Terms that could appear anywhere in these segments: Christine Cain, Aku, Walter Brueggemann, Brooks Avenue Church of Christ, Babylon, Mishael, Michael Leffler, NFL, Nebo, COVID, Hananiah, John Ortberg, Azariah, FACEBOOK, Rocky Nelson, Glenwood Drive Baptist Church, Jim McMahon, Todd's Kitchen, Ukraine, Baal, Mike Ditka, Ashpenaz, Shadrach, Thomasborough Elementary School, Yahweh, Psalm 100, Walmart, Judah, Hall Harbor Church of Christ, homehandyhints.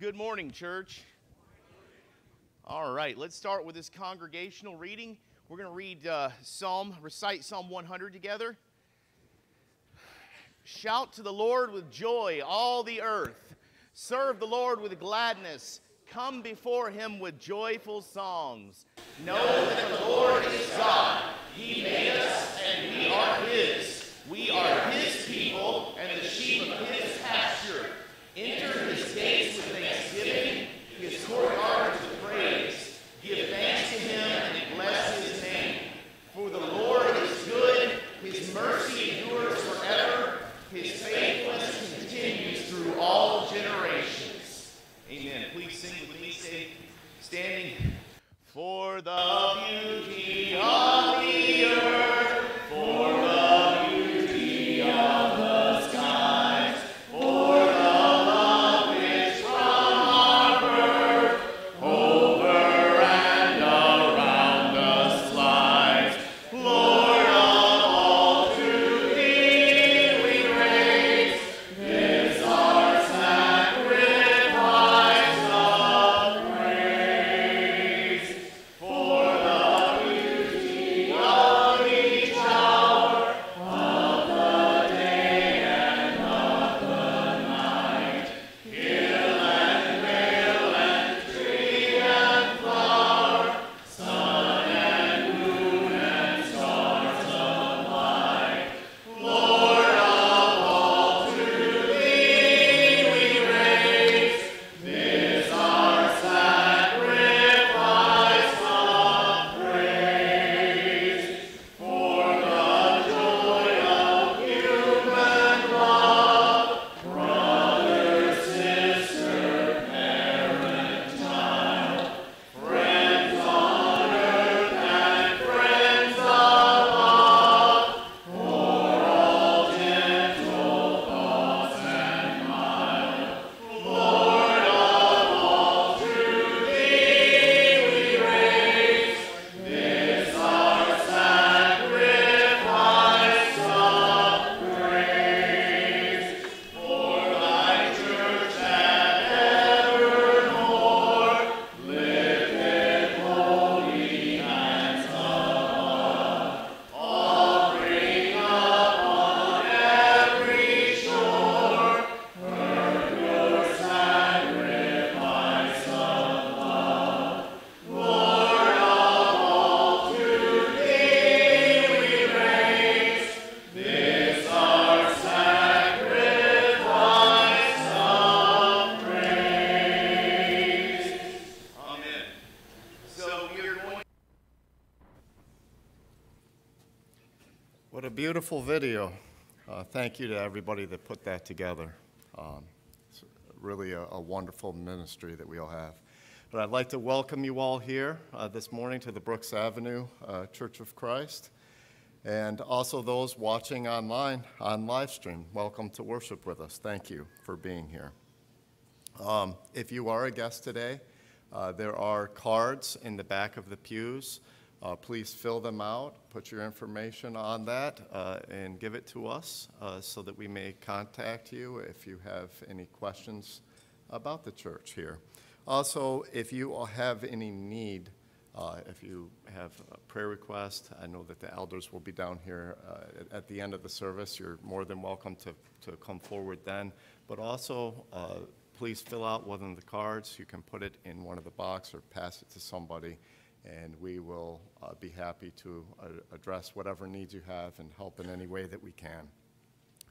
Good morning, church. All right, let's start with this congregational reading. We're going to read recite Psalm 100 together. Shout to the Lord with joy, all the earth. Serve the Lord with gladness. Come before him with joyful songs. Know that the Lord is God. He made us and we are his. We are his people and the sheep of his pasture. Enter his gates with thanksgiving, his courtyards with praise. Give thanks to him and bless his name. For the Lord is good, his mercy endures forever, his faithfulness continues through all generations. Amen. Please sing with me, standing. For the beauty of the earth, for the beauty of the skies, for the love which from our birth over and around us lies. Lord of all, to thee we raise this our Beautiful video. Thank you to everybody that put that together. It's really a wonderful ministry that we all have. But I'd like to welcome you all here this morning to the Brooks Avenue Church of Christ, and also those watching online on live stream. Welcome to worship with us. Thank you for being here. If you are a guest today, there are cards in the back of the pews. Please fill them out, put your information on that, and give it to us so that we may contact you if you have any questions about the church here. Also, if you have any need, if you have a prayer request, I know that the elders will be down here at the end of the service. You're more than welcome to come forward then. But also, please fill out one of the cards. You can put it in one of the boxes or pass it to somebody, and we will be happy to address whatever needs you have and help in any way that we can.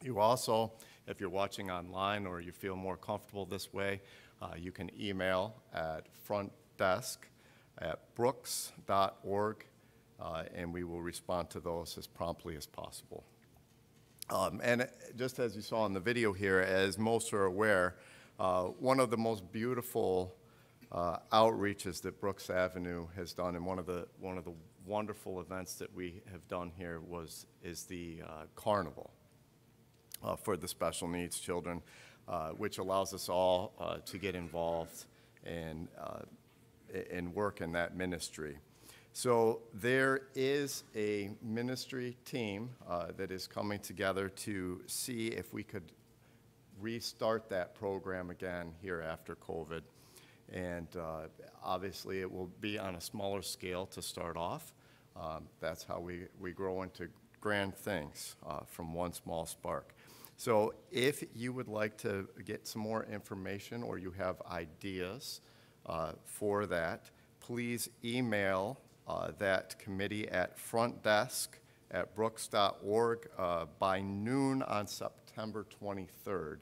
You also, if you're watching online or you feel more comfortable this way, you can email at frontdesk@brooks.org, and we will respond to those as promptly as possible. And just as you saw in the video here, as most are aware, one of the most beautiful outreaches that Brooks Avenue has done, and one of the wonderful events that we have done here is the carnival for the special needs children, which allows us all to get involved and work in that ministry. So there is a ministry team that is coming together to see if we could restart that program again here after COVID. And obviously it will be on a smaller scale to start off. That's how we grow into grand things from one small spark. So if you would like to get some more information or you have ideas for that, please email that committee at frontdesk@brooks.org by noon on September 23rd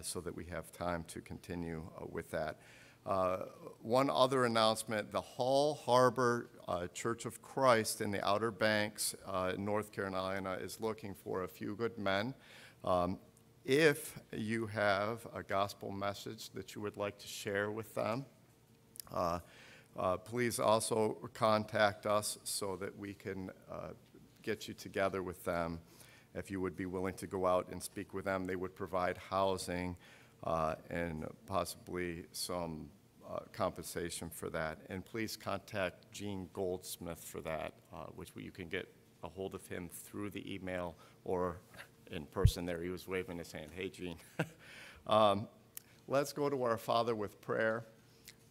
so that we have time to continue with that. One other announcement, the Hall Harbor Church of Christ in the Outer Banks, North Carolina, is looking for a few good men. If you have a gospel message that you would like to share with them, please also contact us so that we can get you together with them. If you would be willing to go out and speak with them, they would provide housing and possibly some compensation for that. And please contact Gene Goldsmith for that, which you can get a hold of him through the email or in person there. He was waving his hand. Hey, Gene. Let's go to our Father with prayer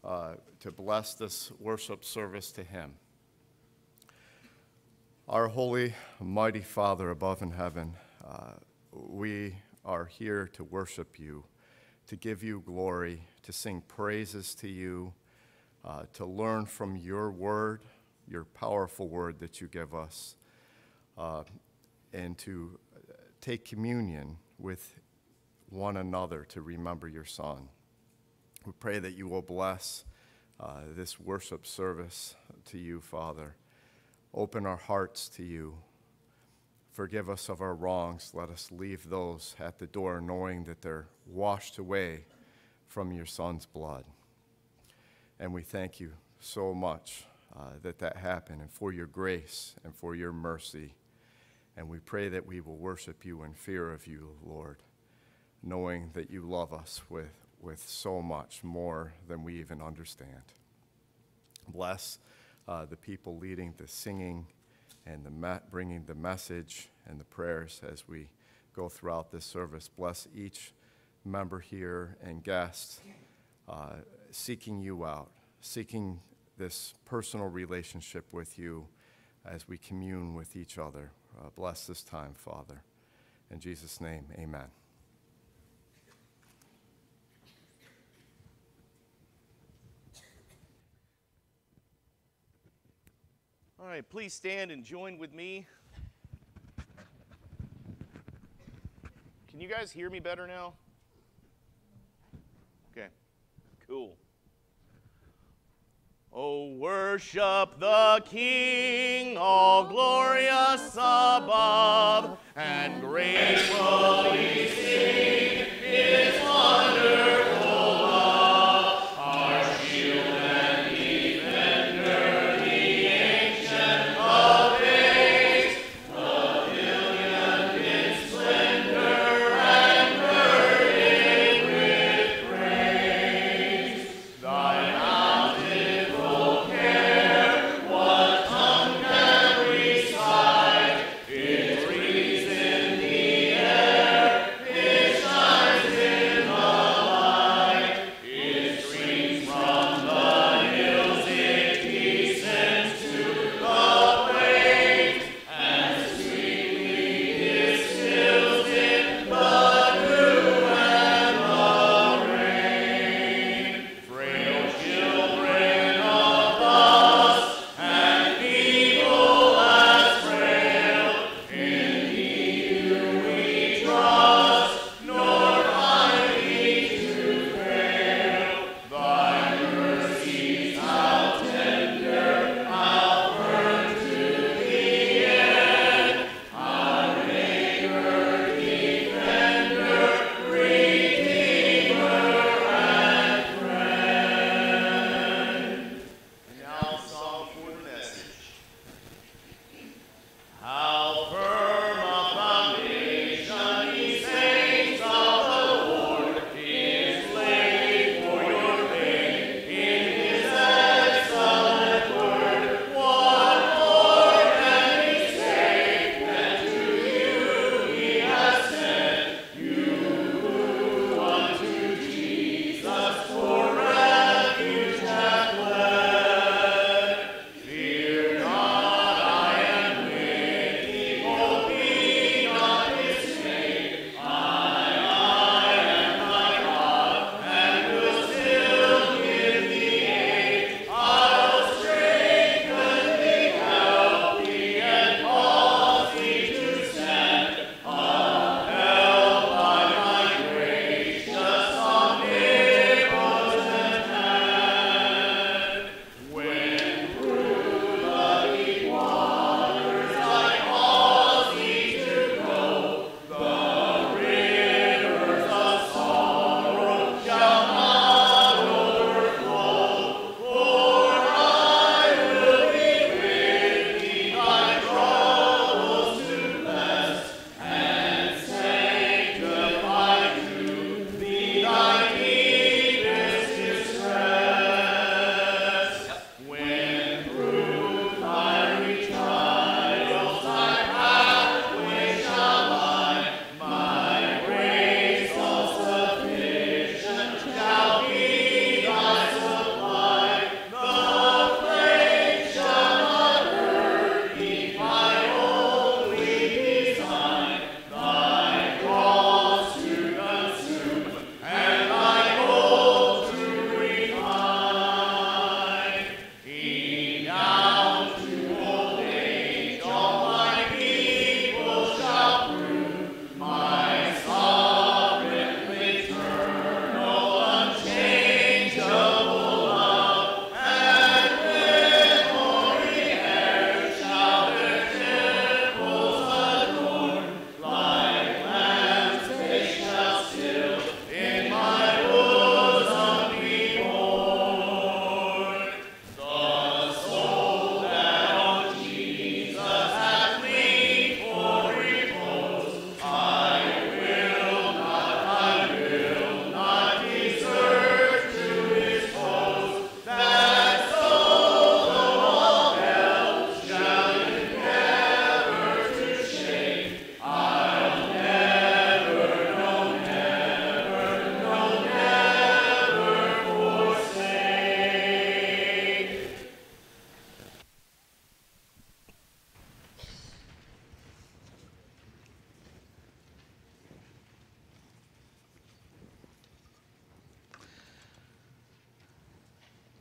to bless this worship service to him. Our holy, mighty Father above in heaven, we are here to worship you, to give you glory, to sing praises to you, to learn from your word, your powerful word that you give us, and to take communion with one another to remember your Son. We pray that you will bless this worship service to you, Father. Open our hearts to you. Forgive us of our wrongs. Let us leave those at the door knowing that they're washed away from your Son's blood. And we thank you so much that happened, and for your grace and for your mercy. And we pray that we will worship you in fear of you, Lord, knowing that you love us with so much more than we even understand. Bless the people leading the singing and bringing the message and the prayers as we go throughout this service. Bless each member here and guest seeking you out, seeking this personal relationship with you as we commune with each other. Bless this time, Father. In Jesus' name, amen. All right, please stand and join with me. Can you guys hear me better now? Okay, cool. Oh, worship the King, all glorious above, and gratefully sing his wonder.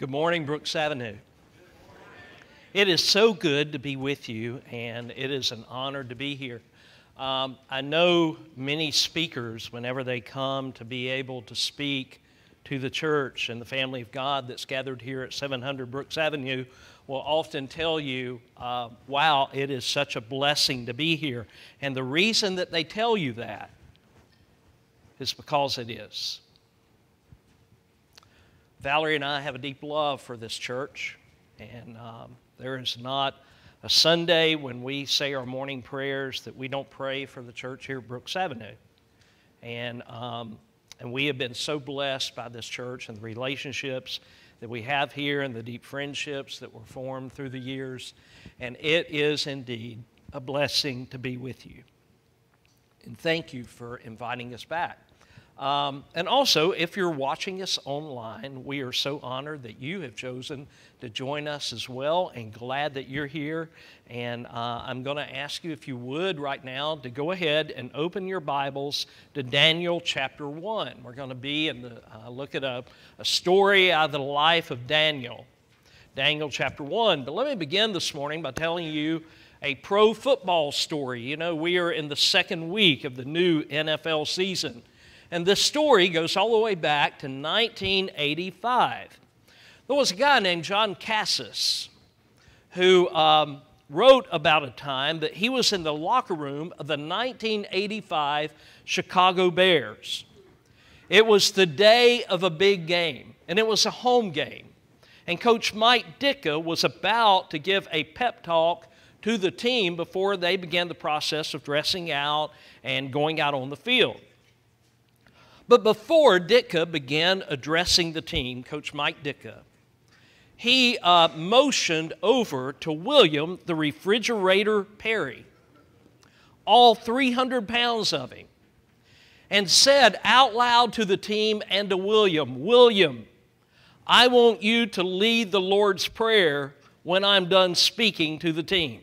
Good morning, Brooks Avenue. Good morning. It is so good to be with you, and it is an honor to be here. I know many speakers, whenever they come to be able to speak to the church and the family of God that's gathered here at 700 Brooks Avenue, will often tell you, wow, it is such a blessing to be here. And the reason that they tell you that is because it is. Valerie and I have a deep love for this church, and there is not a Sunday when we say our morning prayers that we don't pray for the church here at Brooks Avenue. And we have been so blessed by this church and the relationships that we have here and the deep friendships that were formed through the years, and it is indeed a blessing to be with you. And thank you for inviting us back. And also, if you're watching us online, we are so honored that you have chosen to join us as well, and glad that you're here. And I'm going to ask you, if you would right now, to go ahead and open your Bibles to Daniel chapter 1. We're going to be in the, look at a story out of the life of Daniel, Daniel chapter 1. But let me begin this morning by telling you a pro football story. You know, we are in the second week of the new NFL season. And this story goes all the way back to 1985. There was a guy named John Cassis who wrote about a time that he was in the locker room of the 1985 Chicago Bears. It was the day of a big game, and it was a home game. And Coach Mike Ditka was about to give a pep talk to the team before they began the process of dressing out and going out on the field. But before Ditka began addressing the team, Coach Mike Ditka, he motioned over to William the Refrigerator Perry, all 300 pounds of him, and said out loud to the team and to William, "William, I want you to lead the Lord's Prayer when I'm done speaking to the team."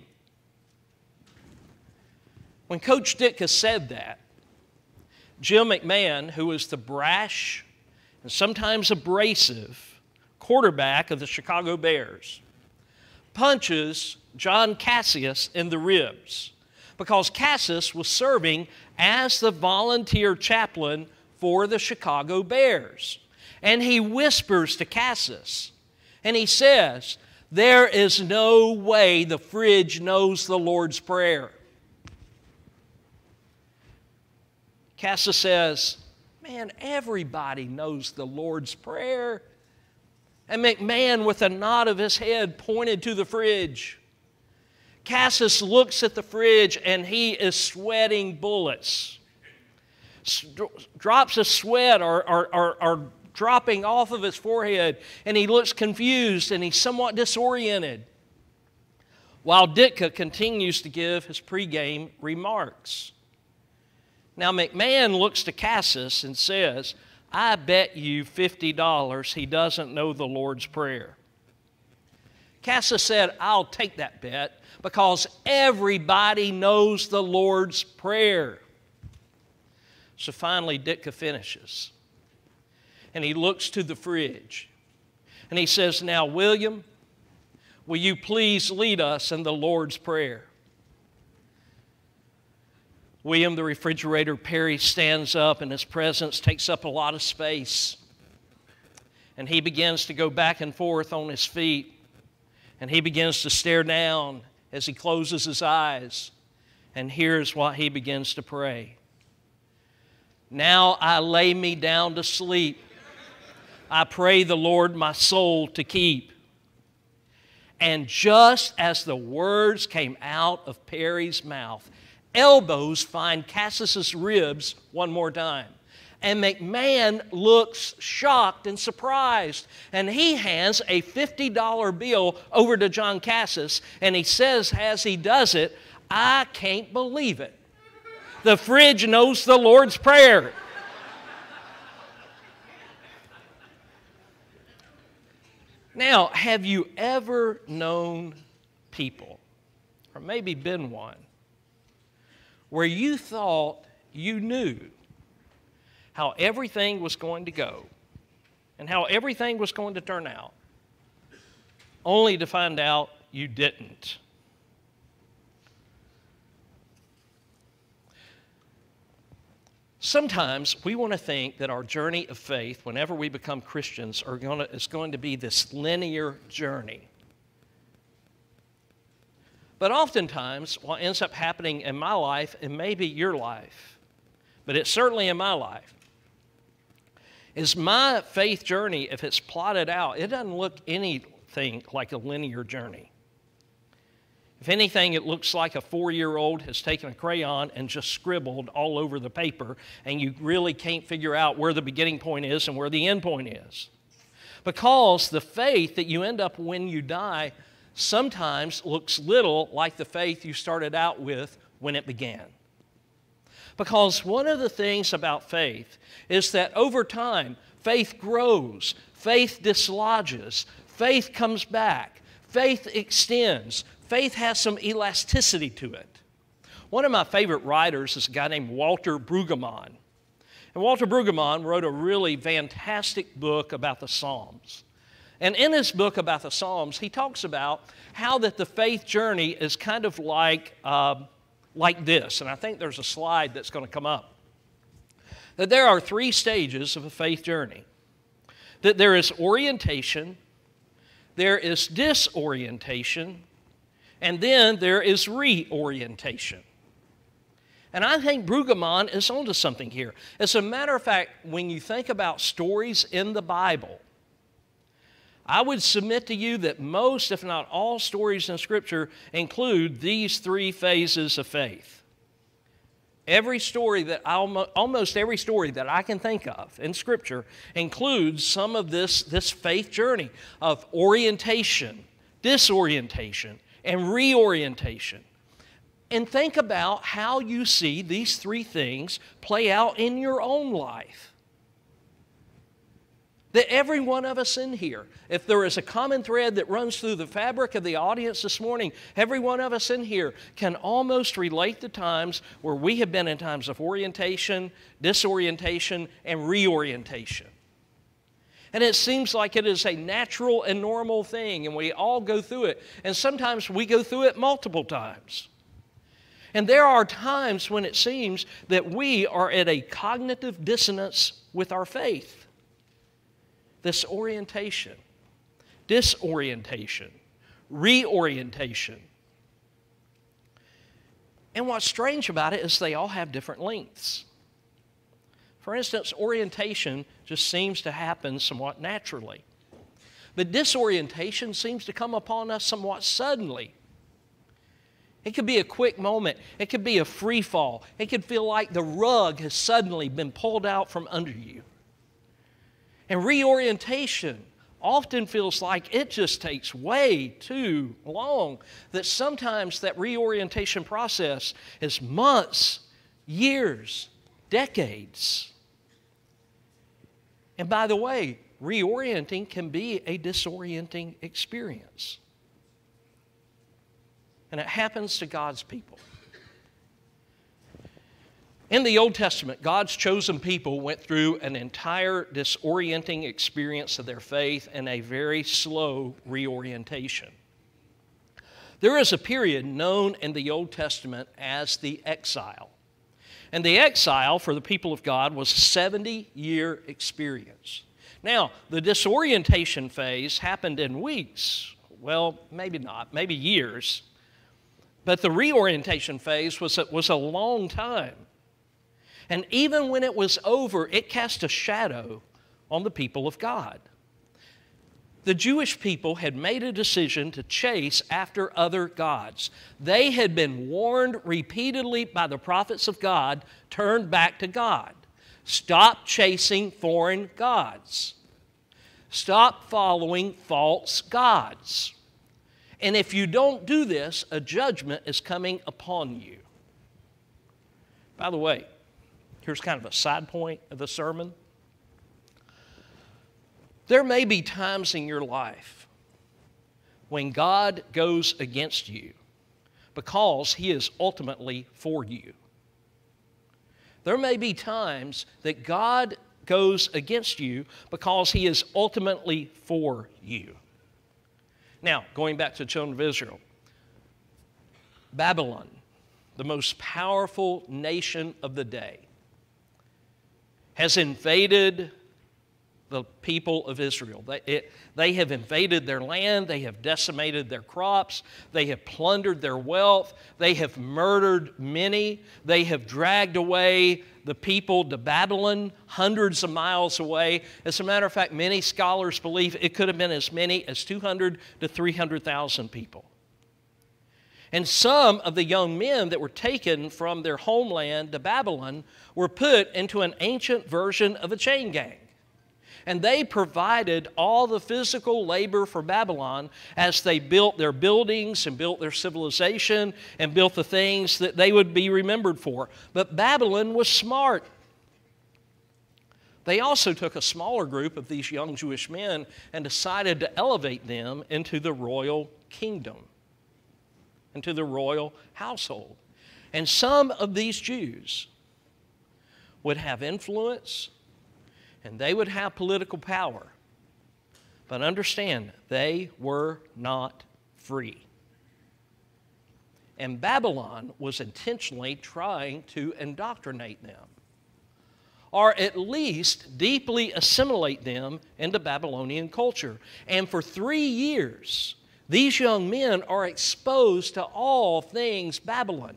When Coach Ditka said that, Jim McMahon, who was the brash and sometimes abrasive quarterback of the Chicago Bears, punches John Cassis in the ribs because Cassis was serving as the volunteer chaplain for the Chicago Bears. And he whispers to Cassis, and he says, "There is no way the fridge knows the Lord's Prayer." Cassis says, "Man, everybody knows the Lord's Prayer." And McMahon, with a nod of his head, pointed to the fridge. Cassis looks at the fridge, and he is sweating bullets. Drops of sweat are dropping off of his forehead, and he looks confused, and he's somewhat disoriented, while Ditka continues to give his pregame remarks. Now, McMahon looks to Cassis and says, "I bet you $50 he doesn't know the Lord's Prayer." Cassis said, "I'll take that bet because everybody knows the Lord's Prayer." So finally, Ditka finishes, and he looks to the fridge, and he says, "Now, William, will you please lead us in the Lord's Prayer?" William the Refrigerator Perry stands up, and his presence takes up a lot of space. And he begins to go back and forth on his feet. And he begins to stare down as he closes his eyes. And here's what he begins to pray. "Now I lay me down to sleep. I pray the Lord my soul to keep." And just as the words came out of Perry's mouth, elbows find Cassis's ribs one more time. And McMahon looks shocked and surprised. And he hands a $50 bill over to John Cassis, and he says as he does it, "I can't believe it. The fridge knows the Lord's Prayer." Now, have you ever known people, or maybe been one, where you thought you knew how everything was going to go and how everything was going to turn out, only to find out you didn't. Sometimes we want to think that our journey of faith, whenever we become Christians, is going to be this linear journey. But oftentimes, what ends up happening in my life, and maybe your life, but it's certainly in my life, is my faith journey, if it's plotted out, it doesn't look anything like a linear journey. If anything, it looks like a four-year-old has taken a crayon and just scribbled all over the paper, and you really can't figure out where the beginning point is and where the end point is. Because the faith that you end up when you die sometimes looks little like the faith you started out with when it began. Because one of the things about faith is that over time, faith grows, faith dislodges, faith comes back, faith extends, faith has some elasticity to it. One of my favorite writers is a guy named Walter Brueggemann. And Walter Brueggemann wrote a really fantastic book about the Psalms. And in his book about the Psalms, he talks about how that the faith journey is kind of like this. And I think there's a slide that's going to come up. That there are three stages of a faith journey. That there is orientation, there is disorientation, and then there is reorientation. And I think Brueggemann is onto something here. As a matter of fact, when you think about stories in the Bible, I would submit to you that most, if not all, stories in Scripture include these three phases of faith. Almost every story that I can think of in Scripture includes some of this faith journey of orientation, disorientation, and reorientation. And think about how you see these three things play out in your own life. That every one of us in here, if there is a common thread that runs through the fabric of the audience this morning, every one of us in here can almost relate to times where we have been in times of orientation, disorientation, and reorientation. And it seems like it is a natural and normal thing, and we all go through it. And sometimes we go through it multiple times. And there are times when it seems that we are at a cognitive dissonance with our faith. This orientation, disorientation, reorientation. And what's strange about it is they all have different lengths. For instance, orientation just seems to happen somewhat naturally. But disorientation seems to come upon us somewhat suddenly. It could be a quick moment. It could be a free fall. It could feel like the rug has suddenly been pulled out from under you. And reorientation often feels like it just takes way too long, that sometimes that reorientation process is months, years, decades. And by the way, reorienting can be a disorienting experience. And it happens to God's people. In the Old Testament, God's chosen people went through an entire disorienting experience of their faith and a very slow reorientation. There is a period known in the Old Testament as the exile. And the exile for the people of God was a 70-year experience. Now, the disorientation phase happened in weeks. Well, maybe not, maybe years. But the reorientation phase was a long time. And even when it was over, it cast a shadow on the people of God. The Jewish people had made a decision to chase after other gods. They had been warned repeatedly by the prophets of God, turn back to God. Stop chasing foreign gods. Stop following false gods. And if you don't do this, a judgment is coming upon you. By the way, here's kind of a side point of the sermon. There may be times in your life when God goes against you because He is ultimately for you. There may be times that God goes against you because He is ultimately for you. Now, going back to the children of Israel, Babylon, the most powerful nation of the day, has invaded the people of Israel. They have invaded their land. They have decimated their crops. They have plundered their wealth. They have murdered many. They have dragged away the people to Babylon, hundreds of miles away. As a matter of fact, many scholars believe it could have been as many as 200,000 to 300,000 people. And some of the young men that were taken from their homeland to Babylon were put into an ancient version of a chain gang. And they provided all the physical labor for Babylon as they built their buildings and built their civilization and built the things that they would be remembered for. But Babylon was smart. They also took a smaller group of these young Jewish men and decided to elevate them into the royal kingdom, into the royal household. And some of these Jews would have influence, and they would have political power. But understand, they were not free. And Babylon was intentionally trying to indoctrinate them, or at least deeply assimilate them into Babylonian culture. And for 3 years, these young men are exposed to all things Babylon.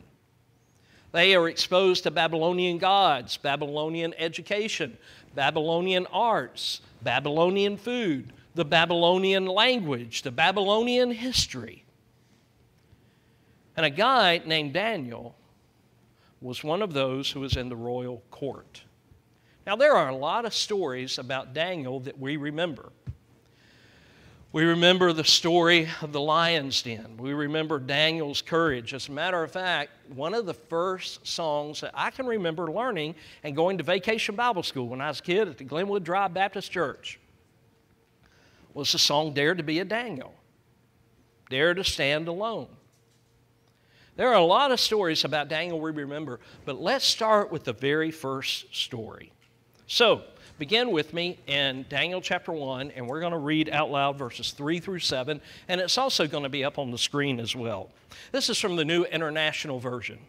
They are exposed to Babylonian gods, Babylonian education, Babylonian arts, Babylonian food, the Babylonian language, the Babylonian history. And a guy named Daniel was one of those who was in the royal court. Now, there are a lot of stories about Daniel that we remember. We remember the story of the lion's den. We remember Daniel's courage. As a matter of fact, one of the first songs that I can remember learning and going to vacation Bible school when I was a kid at the Glenwood Drive Baptist Church was the song Dare to Be a Daniel, Dare to Stand Alone. There are a lot of stories about Daniel we remember, but let's start with the very first story. So, begin with me in Daniel chapter 1, and we're going to read out loud verses 3 through 7, and it's also going to be up on the screen as well. This is from the New International Version.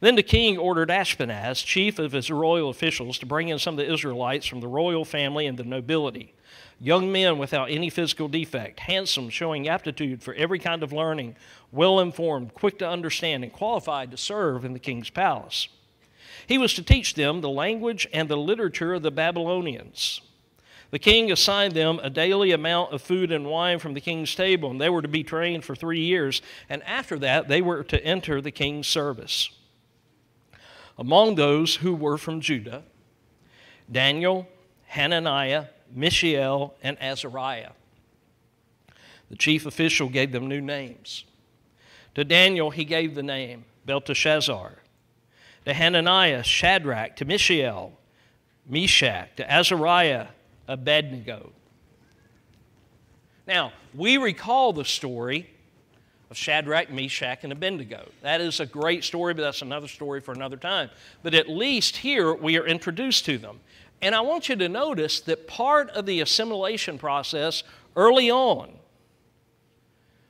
Then the king ordered Ashpenaz, chief of his royal officials, to bring in some of the Israelites from the royal family and the nobility, young men without any physical defect, handsome, showing aptitude for every kind of learning, well-informed, quick to understand, and qualified to serve in the king's palace. He was to teach them the language and the literature of the Babylonians. The king assigned them a daily amount of food and wine from the king's table, and they were to be trained for 3 years, and after that they were to enter the king's service. Among those who were from Judah, Daniel, Hananiah, Mishael, and Azariah. The chief official gave them new names. To Daniel he gave the name Belteshazzar, to Hananiah, Shadrach, to Mishael, Meshach, to Azariah, Abednego. Now, we recall the story of Shadrach, Meshach, and Abednego. That is a great story, but that's another story for another time. But at least here we are introduced to them. And I want you to notice that part of the assimilation process early on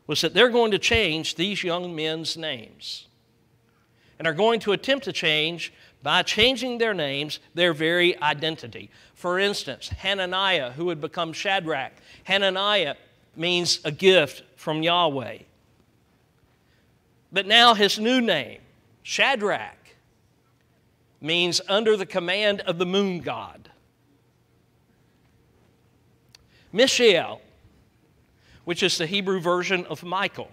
was that they're going to change these young men's names, and are going to attempt to change, by changing their names, their very identity. For instance, Hananiah, who would become Shadrach. Hananiah means a gift from Yahweh. But now his new name, Shadrach, means under the command of the moon god. Mishael, which is the Hebrew version of Michael.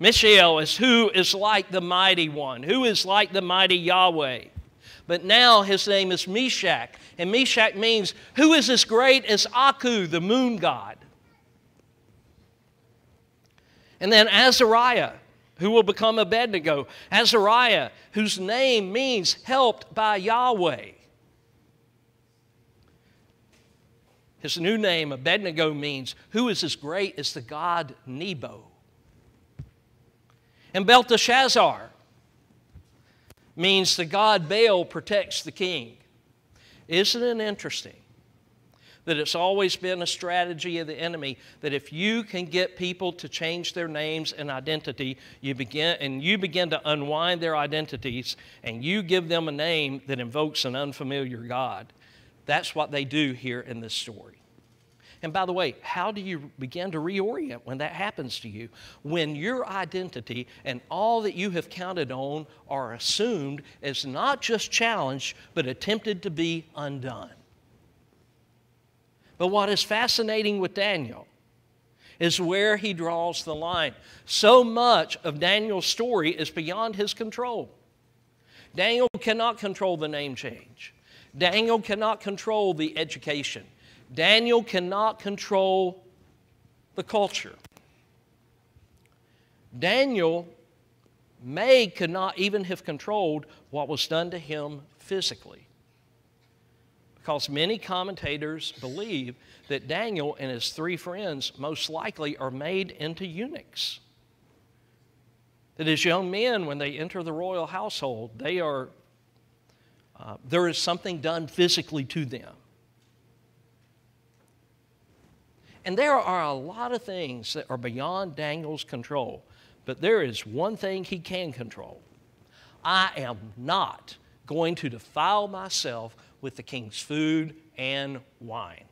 Mishael is who is like the mighty one, who is like the mighty Yahweh. But now his name is Meshach, and Meshach means who is as great as Aku, the moon god. And then Azariah, who will become Abednego. Azariah, whose name means helped by Yahweh. His new name, Abednego, means who is as great as the god Nebo. And Belteshazzar means the god Baal protects the king. Isn't it interesting that it's always been a strategy of the enemy that if you can get people to change their names and identity, you begin to unwind their identities and you give them a name that invokes an unfamiliar God. That's what they do here in this story. And by the way, how do you begin to reorient when that happens to you? When your identity and all that you have counted on are assumed as not just challenged, but attempted to be undone. But what is fascinating with Daniel is where he draws the line. So much of Daniel's story is beyond his control. Daniel cannot control the name change. Daniel cannot control the education. Daniel cannot control the culture. Daniel could not even have controlled what was done to him physically, because many commentators believe that Daniel and his three friends most likely are made into eunuchs. That as young men, when they enter the royal household, they are, there is something done physically to them. And there are a lot of things that are beyond Daniel's control, but there is one thing he can control. I am not going to defile myself with the king's food and wine.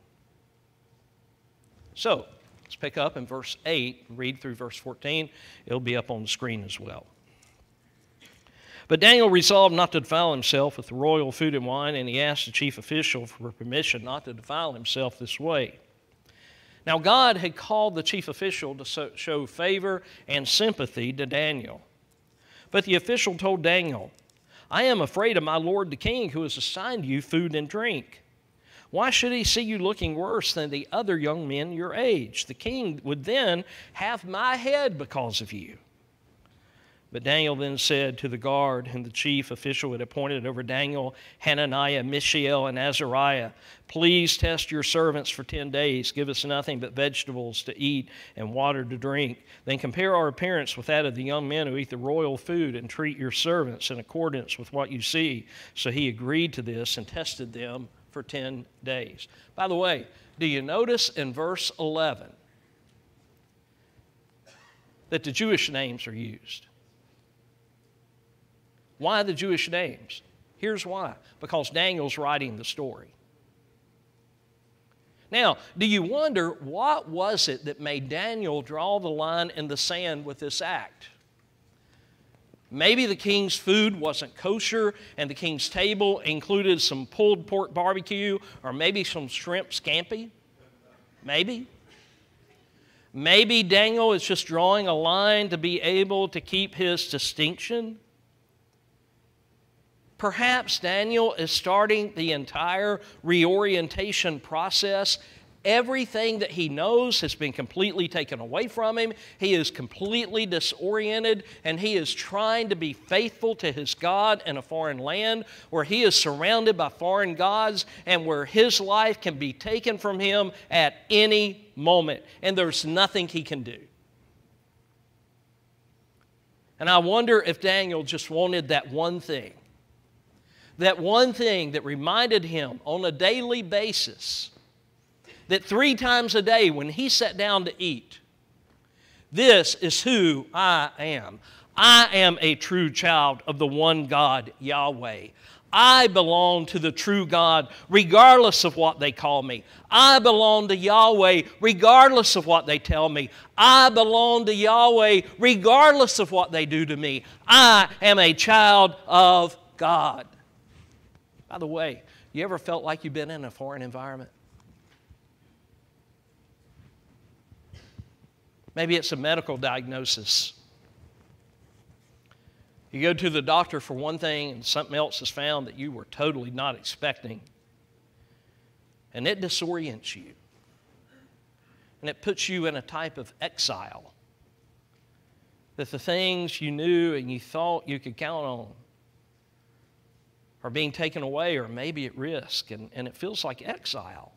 So, let's pick up in verse 8, read through verse 14. It'll be up on the screen as well. But Daniel resolved not to defile himself with the royal food and wine, and he asked the chief official for permission not to defile himself this way. Now, God had called the chief official to show favor and sympathy to Daniel. But the official told Daniel, I am afraid of my lord the king who has assigned you food and drink. Why should he see you looking worse than the other young men your age? The king would then have my head because of you. But Daniel then said to the guard whom the chief official had appointed over Daniel, Hananiah, Mishael, and Azariah, please test your servants for 10 days. Give us nothing but vegetables to eat and water to drink. Then compare our appearance with that of the young men who eat the royal food and treat your servants in accordance with what you see. So he agreed to this and tested them for 10 days. By the way, do you notice in verse 11 that the Jewish names are used? Why the Jewish names? Here's why. Because Daniel's writing the story. Now, do you wonder what was it that made Daniel draw the line in the sand with this act? Maybe the king's food wasn't kosher and the king's table included some pulled pork barbecue or maybe some shrimp scampi. Maybe. Maybe Daniel is just drawing a line to be able to keep his distinction. Perhaps Daniel is starting the entire reorientation process. Everything that he knows has been completely taken away from him. He is completely disoriented, and he is trying to be faithful to his God in a foreign land where he is surrounded by foreign gods and where his life can be taken from him at any moment, and there's nothing he can do. And I wonder if Daniel just wanted that one thing. That one thing that reminded him on a daily basis that 3 times a day when he sat down to eat, this is who I am. I am a true child of the one God, Yahweh. I belong to the true God regardless of what they call me. I belong to Yahweh regardless of what they tell me. I belong to Yahweh regardless of what they do to me. I am a child of God. By the way, you ever felt like you've been in a foreign environment? Maybe it's a medical diagnosis. You go to the doctor for one thing and something else is found that you were totally not expecting. And it disorients you. And it puts you in a type of exile. That the things you knew and you thought you could count on are being taken away or maybe at risk, and it feels like exile.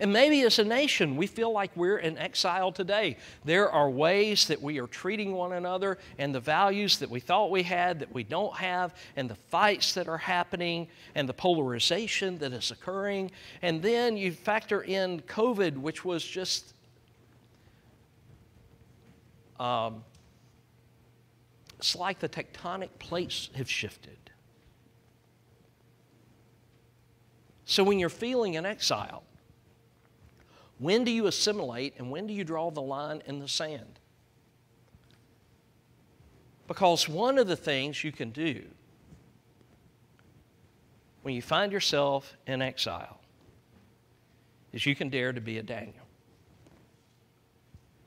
And maybe as a nation, we feel like we're in exile today. There are ways that we are treating one another and the values that we thought we had that we don't have, and the fights that are happening and the polarization that is occurring. And then you factor in COVID, which was just it's like the tectonic plates have shifted. So when you're feeling in exile, when do you assimilate and when do you draw the line in the sand? Because one of the things you can do when you find yourself in exile is you can dare to be a Daniel.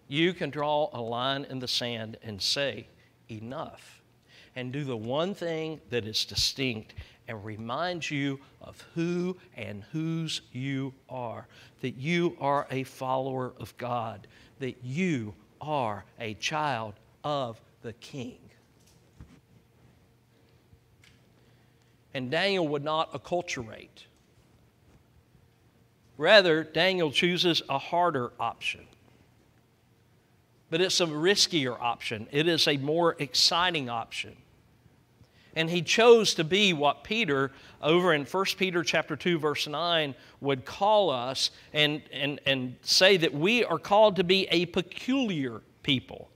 You can draw a line in the sand and say, enough, and do the one thing that is distinct and reminds you of who and whose you are, that you are a follower of God, that you are a child of the King. And Daniel would not acculturate. Rather, Daniel chooses a harder option. But it's a riskier option. It is a more exciting option. And he chose to be what Peter, over in 1 Peter chapter 2, verse 9, would call us and say that we are called to be a peculiar people.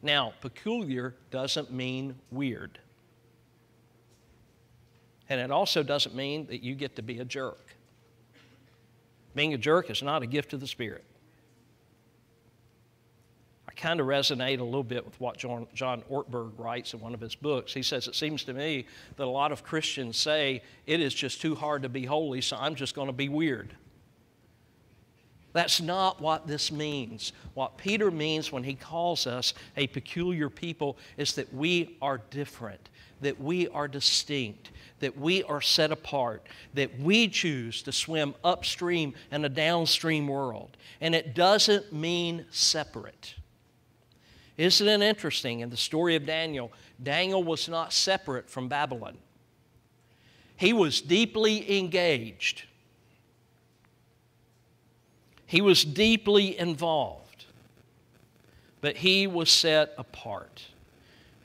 Now, peculiar doesn't mean weird. And it also doesn't mean that you get to be a jerk. Being a jerk is not a gift of the Spirit. Kind of resonate a little bit with what John Ortberg writes in one of his books. He says, it seems to me that a lot of Christians say, it is just too hard to be holy, so I'm just going to be weird. That's not what this means. What Peter means when he calls us a peculiar people is that we are different, that we are distinct, that we are set apart, that we choose to swim upstream in a downstream world. And it doesn't mean separate. Isn't it interesting, in the story of Daniel, Daniel was not separate from Babylon. He was deeply engaged. He was deeply involved. But he was set apart.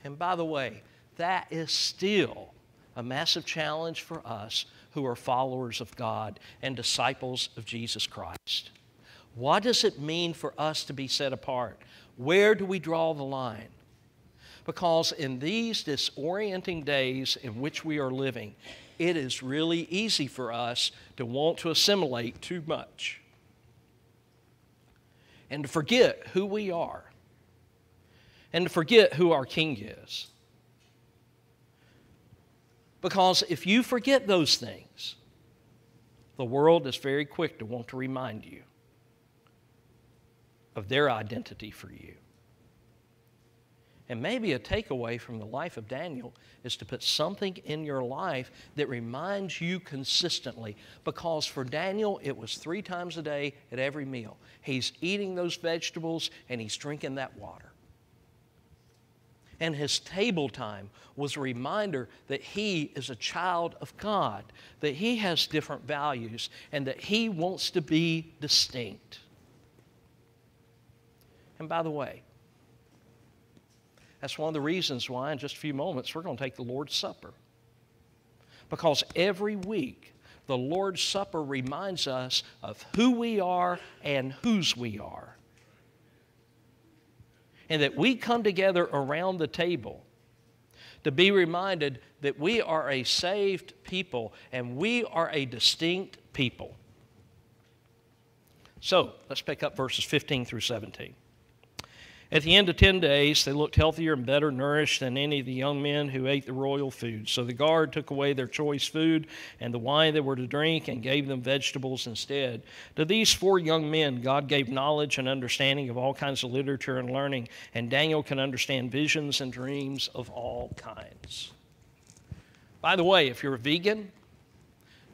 And by the way, that is still a massive challenge for us who are followers of God and disciples of Jesus Christ. What does it mean for us to be set apart? Where do we draw the line? Because in these disorienting days in which we are living, it is really easy for us to want to assimilate too much and to forget who we are and to forget who our King is. Because if you forget those things, the world is very quick to want to remind you of their identity for you. And maybe a takeaway from the life of Daniel is to put something in your life that reminds you consistently, because for Daniel, it was 3 times a day at every meal. He's eating those vegetables and he's drinking that water. And his table time was a reminder that he is a child of God, that he has different values, and that he wants to be distinct. And by the way, that's one of the reasons why in just a few moments we're going to take the Lord's Supper. Because every week, the Lord's Supper reminds us of who we are and whose we are. And that we come together around the table to be reminded that we are a saved people and we are a distinct people. So, let's pick up verses 15 through 17. At the end of 10 days, they looked healthier and better nourished than any of the young men who ate the royal food. So the guard took away their choice food and the wine they were to drink and gave them vegetables instead. To these 4 young men, God gave knowledge and understanding of all kinds of literature and learning, and Daniel can understand visions and dreams of all kinds. By the way, if you're a vegan,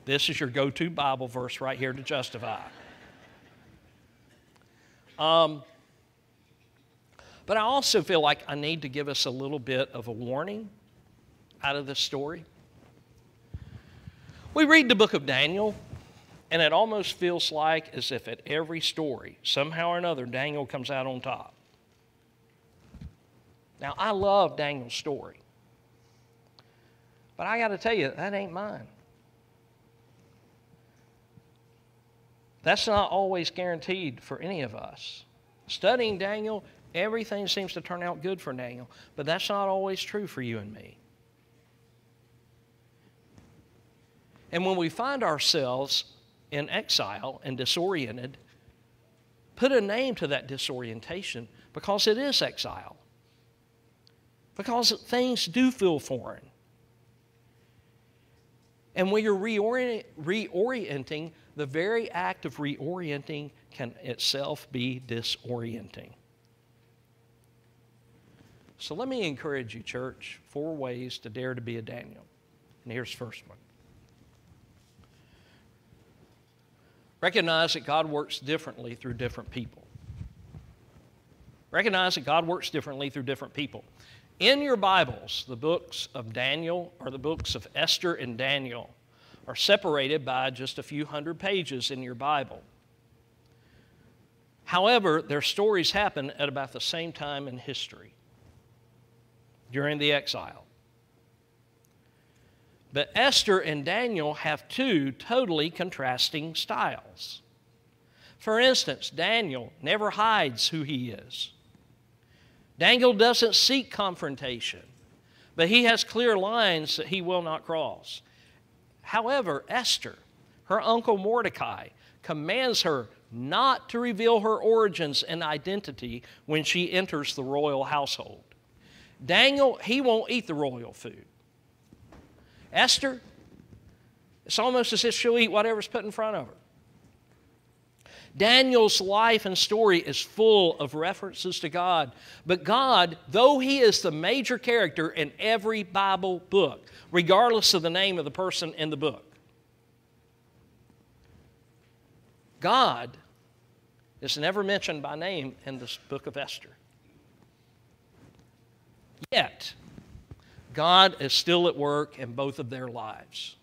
this is your go-to Bible verse right here to justify. But I also feel like I need to give us a little bit of a warning out of this story. We read the book of Daniel, And it almost feels like as if at every story, somehow or another, Daniel comes out on top. Now, I love Daniel's story. But I got to tell you, that ain't mine. That's not always guaranteed for any of us. Studying Daniel, everything seems to turn out good for Daniel, but that's not always true for you and me. And when we find ourselves in exile and disoriented, put a name to that disorientation, because it is exile. Because things do feel foreign. And when you're reorienting, the very act of reorienting can itself be disorienting. So let me encourage you, church, 4 ways to dare to be a Daniel. And here's the first one. Recognize that God works differently through different people. Recognize that God works differently through different people. In your Bibles, the books of Daniel, or the books of Esther and Daniel, are separated by just a few hundred pages in your Bible. However, their stories happen at about the same time in history, during the exile. But Esther and Daniel have 2 totally contrasting styles. For instance, Daniel never hides who he is. Daniel doesn't seek confrontation, but he has clear lines that he will not cross. However, Esther, her uncle Mordecai, commands her not to reveal her origins and identity when she enters the royal household. Daniel, he won't eat the royal food. Esther, it's almost as if she'll eat whatever's put in front of her. Daniel's life and story is full of references to God. But God, though he is the major character in every Bible book, regardless of the name of the person in the book, God is never mentioned by name in this book of Esther. Yet, God is still at work in both of their lives.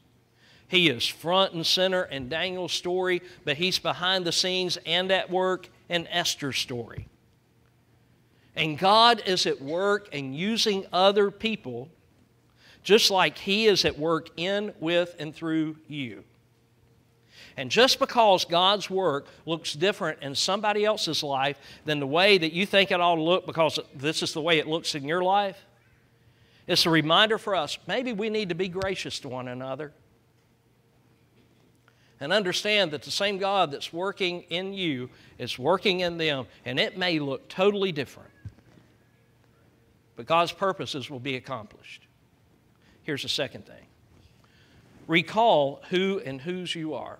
He is front and center in Daniel's story, but he's behind the scenes and at work in Esther's story. And God is at work in using other people, just like he is at work in, with, and through you. And just because God's work looks different in somebody else's life than the way that you think it ought to look, because this is the way it looks in your life, it's a reminder for us, maybe we need to be gracious to one another. And understand that the same God that's working in you is working in them, and it may look totally different. But God's purposes will be accomplished. Here's the second thing. Recall who and whose you are.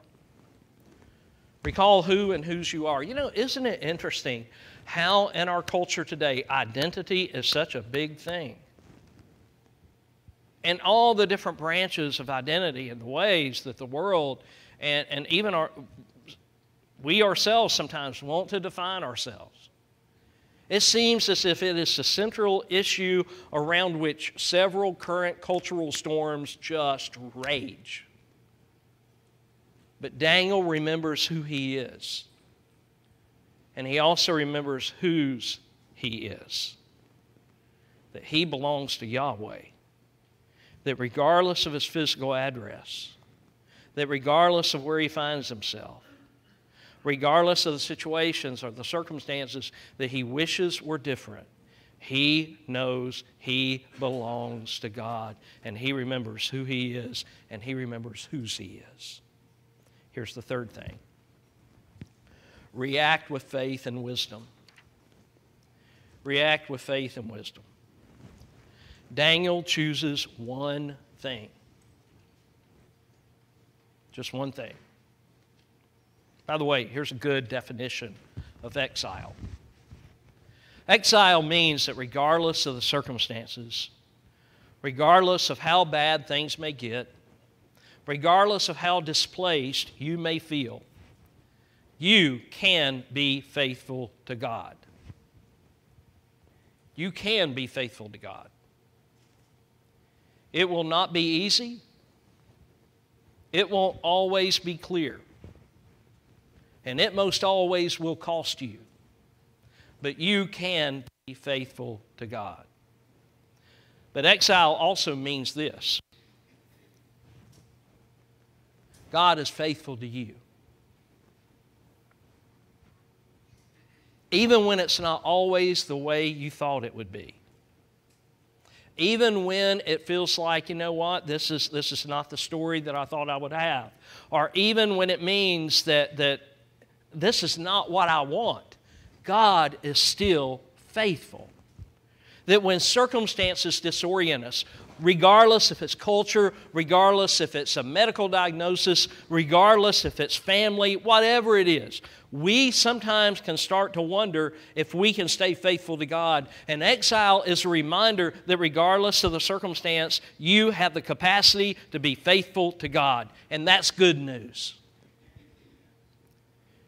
Recall who and whose you are. You know, isn't it interesting how in our culture today identity is such a big thing? And all the different branches of identity and the ways that the world and even we ourselves sometimes want to define ourselves. It seems as if it is the central issue around which several current cultural storms just rage. But Daniel remembers who he is. And he also remembers whose he is. That he belongs to Yahweh. That regardless of his physical address, that regardless of where he finds himself, regardless of the situations or the circumstances that he wishes were different, he knows he belongs to God, and he remembers who he is, and he remembers whose he is. Here's the third thing. React with faith and wisdom. React with faith and wisdom. Daniel chooses one thing. Just one thing. By the way, here's a good definition of exile. Exile means that regardless of the circumstances, regardless of how bad things may get, regardless of how displaced you may feel, you can be faithful to God. You can be faithful to God. It will not be easy. It won't always be clear. and it most always will cost you. But you can be faithful to God. But exile also means this. God is faithful to you. Even when it's not always the way you thought it would be. Even when it feels like, you know what, this is not the story that I thought I would have. Or even when it means that this is not what I want. God is still faithful. That when circumstances disorient us, regardless if it's culture, regardless if it's a medical diagnosis, regardless if it's family, whatever it is, we sometimes can start to wonder if we can stay faithful to God. And exile is a reminder that regardless of the circumstance, you have the capacity to be faithful to God. And that's good news.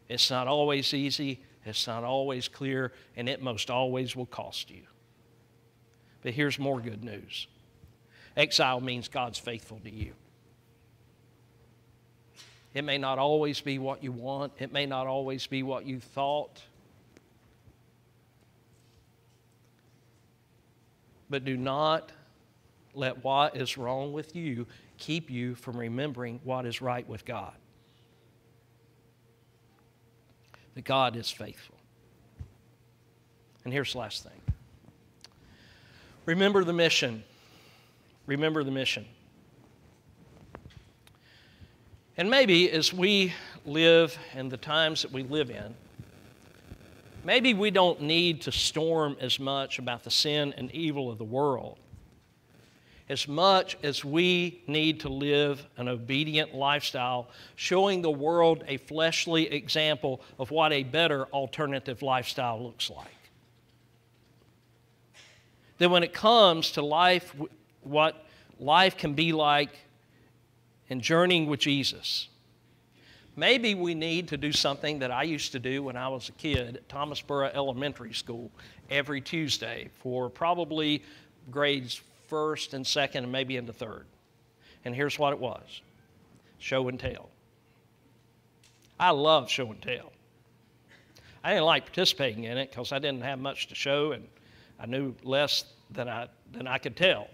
It's not always easy. It's not always clear, and it most always will cost you. But here's more good news. Exile means God's faithful to you. It may not always be what you want. It may not always be what you thought. But do not let what is wrong with you keep you from remembering what is right with God. That God is faithful. And here's the last thing. Remember the mission. Remember the mission. And maybe as we live in the times that we live in, maybe we don't need to storm as much about the sin and evil of the world as much as we need to live an obedient lifestyle, showing the world a fleshly example of what a better alternative lifestyle looks like. That when it comes to life, what life can be like in journeying with Jesus, maybe we need to do something that I used to do when I was a kid at Thomasborough Elementary School every Tuesday for probably grades 1st and 2nd and maybe into 3rd. And here's what it was. Show and tell. I love show and tell. I didn't like participating in it because I didn't have much to show and I knew less than I could tell.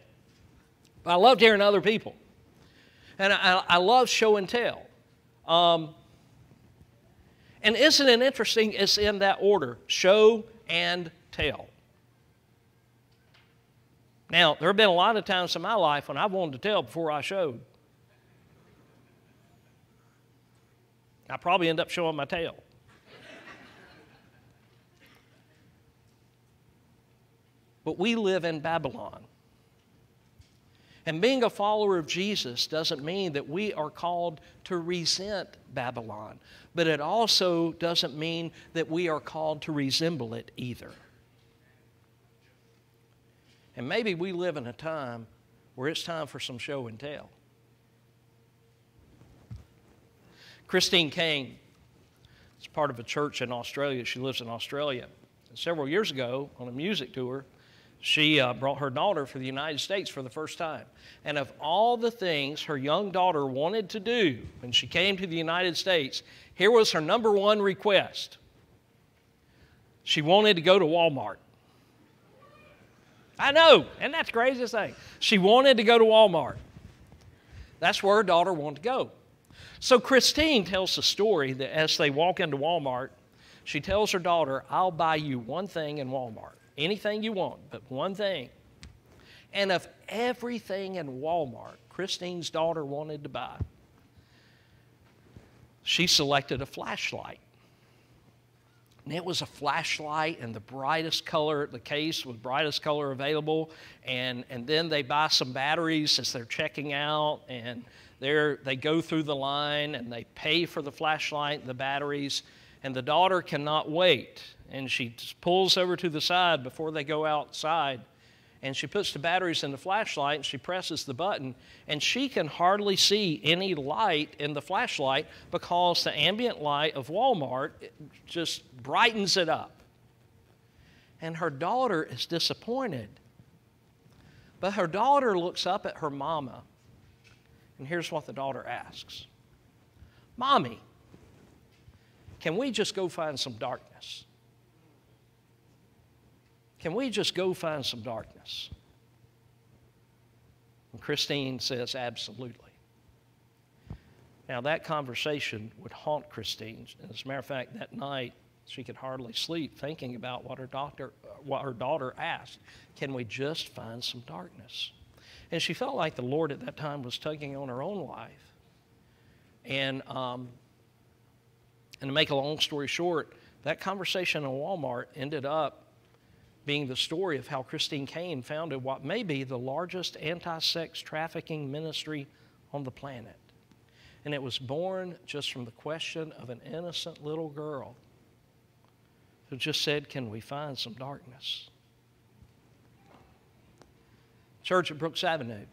But I loved hearing other people. And I love show and tell. And isn't it interesting? It's in that order. Show and tell. Now, there have been a lot of times in my life when I wanted to tell before I showed. I probably end up showing my tail. But we live in Babylon. And being a follower of Jesus doesn't mean that we are called to resent Babylon, but it also doesn't mean that we are called to resemble it either. And maybe we live in a time where it's time for some show and tell. Christine Cain is part of a church in Australia. She lives in Australia. And several years ago, on a music tour, she brought her daughter for the United States for the first time. And of all the things her young daughter wanted to do when she came to the United States, here was her #1 request. She wanted to go to Walmart. I know, and that's the craziest thing. She wanted to go to Walmart. That's where her daughter wanted to go. So Christine tells the story that as they walk into Walmart, she tells her daughter, I'll buy you one thing in Walmart. Anything you want, but one thing. And of everything in Walmart Christine's daughter wanted to buy, she selected a flashlight. And it was a flashlight in the brightest color, the case with brightest color available. And then they buy some batteries as they're checking out. And they go through the line and they pay for the flashlight and the batteries. And the daughter cannot wait. And she pulls over to the side before they go outside. And she puts the batteries in the flashlight and she presses the button. And she can hardly see any light in the flashlight because the ambient light of Walmart just brightens it up. And her daughter is disappointed. But her daughter looks up at her mama. And here's what the daughter asks. Mommy, Can we just go find some darkness? Can we just go find some darkness? And Christine says, absolutely. Now, that conversation would haunt Christine. As a matter of fact, that night, she could hardly sleep thinking about what her daughter asked. Can we just find some darkness? And she felt like the Lord at that time was tugging on her own life. And to make a long story short, that conversation in Walmart ended up being the story of how Christine Cain founded what may be the largest anti-sex trafficking ministry on the planet. And it was born just from the question of an innocent little girl who just said, can we find some darkness? Church at Brooks Avenue,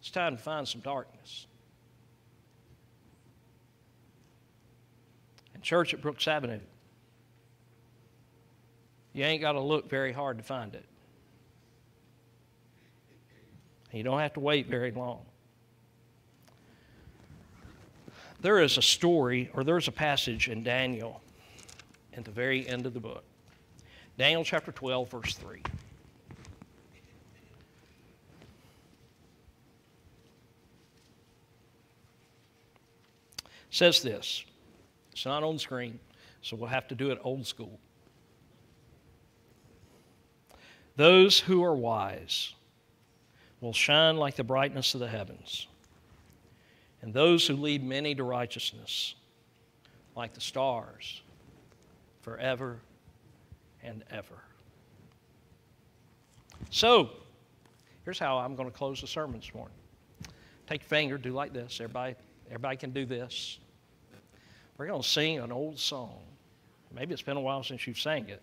it's time to find some darkness. And church at Brooks Avenue, you ain't got to look very hard to find it. You don't have to wait very long. There is a story, or there's a passage in Daniel at the very end of the book. Daniel chapter 12, verse 3. It says this. It's not on the screen, so we'll have to do it old school. Those who are wise will shine like the brightness of the heavens, and those who lead many to righteousness, like the stars, forever and ever. So, here's how I'm going to close the sermon this morning. Take your finger, do like this. Everybody can do this. We're going to sing an old song. Maybe it's been a while since you've sang it.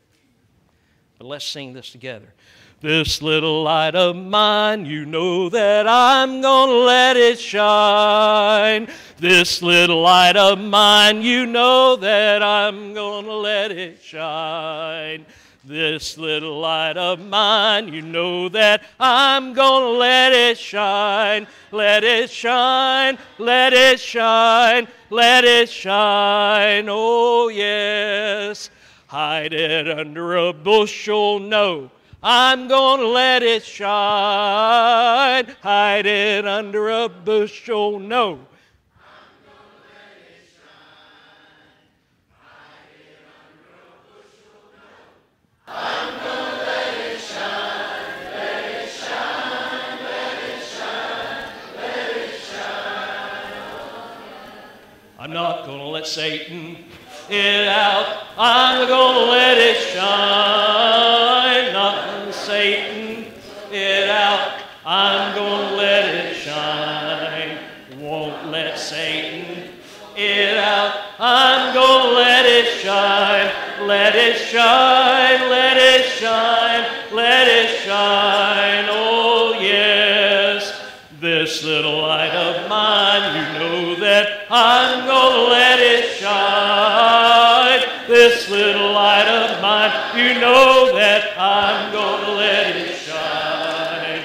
But let's sing this together. This little light of mine, you know that I'm gonna let it shine. This little light of mine, you know that I'm gonna let it shine. This little light of mine, you know that I'm gonna let it shine. Let it shine, let it shine, let it shine, oh yes. Hide it under a bushel, no, I'm gonna let it shine. Hide it under a bushel, no, I'm gonna let it shine. Hide it under a bushel, no, I'm gonna let it shine. Let it shine, let it shine, let it shine. I'm not gonna let Satan it out. I'm gonna let it shine. Not gonna Satan it out. I'm gonna let it shine. Won't let Satan it out. I'm gonna let it shine. Let it shine. Let it shine. Let it shine. Oh yes, this little light of mine, you know that I'm gonna let it shine. This little light of mine, you know that I'm gonna let it shine.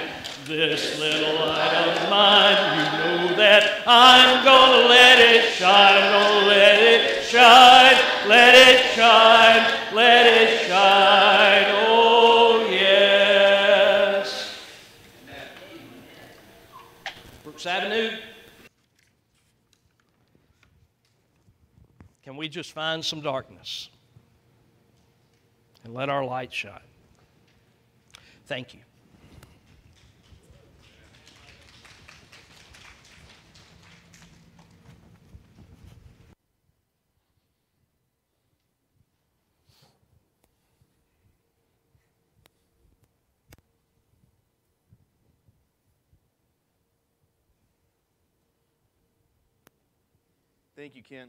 This little light of mine, you know that I'm gonna let it shine. I'm gonna let it shine, let it shine, let it shine. Oh yes. Brooks Avenue, can we just find some darkness and let our light shine? Thank you. Thank you, Ken.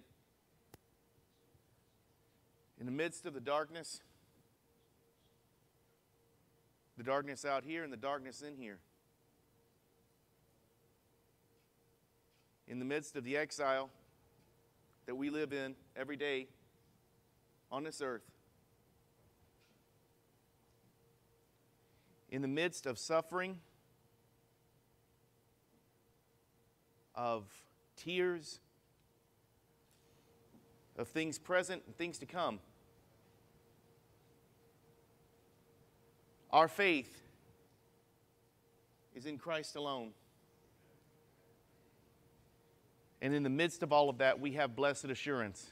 In the midst of the darkness out here and the darkness in here. In the midst of the exile that we live in every day on this earth. In the midst of suffering, of tears, of things present and things to come. Our faith is in Christ alone. And in the midst of all of that, we have blessed assurance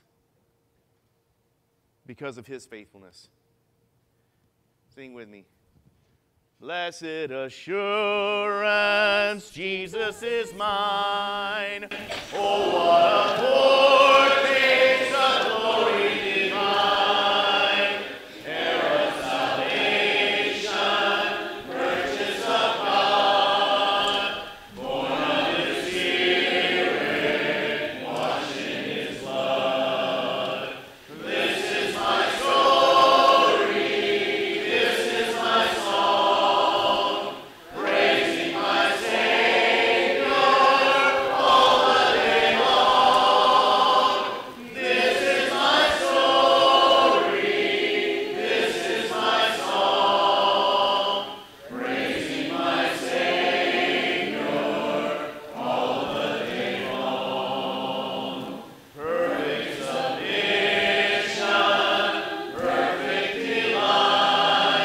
because of His faithfulness. Sing with me. Blessed assurance, Jesus is mine. Oh, what a hoard things of glory divine. Heir of salvation, purchase of God. Born of His Spirit, washed in His blood. This is my story, this is my song, praising my Savior all the day long. This is my story, this is my song, praising my Savior all the day long. Perfect submission, perfect delight, visions of rapture now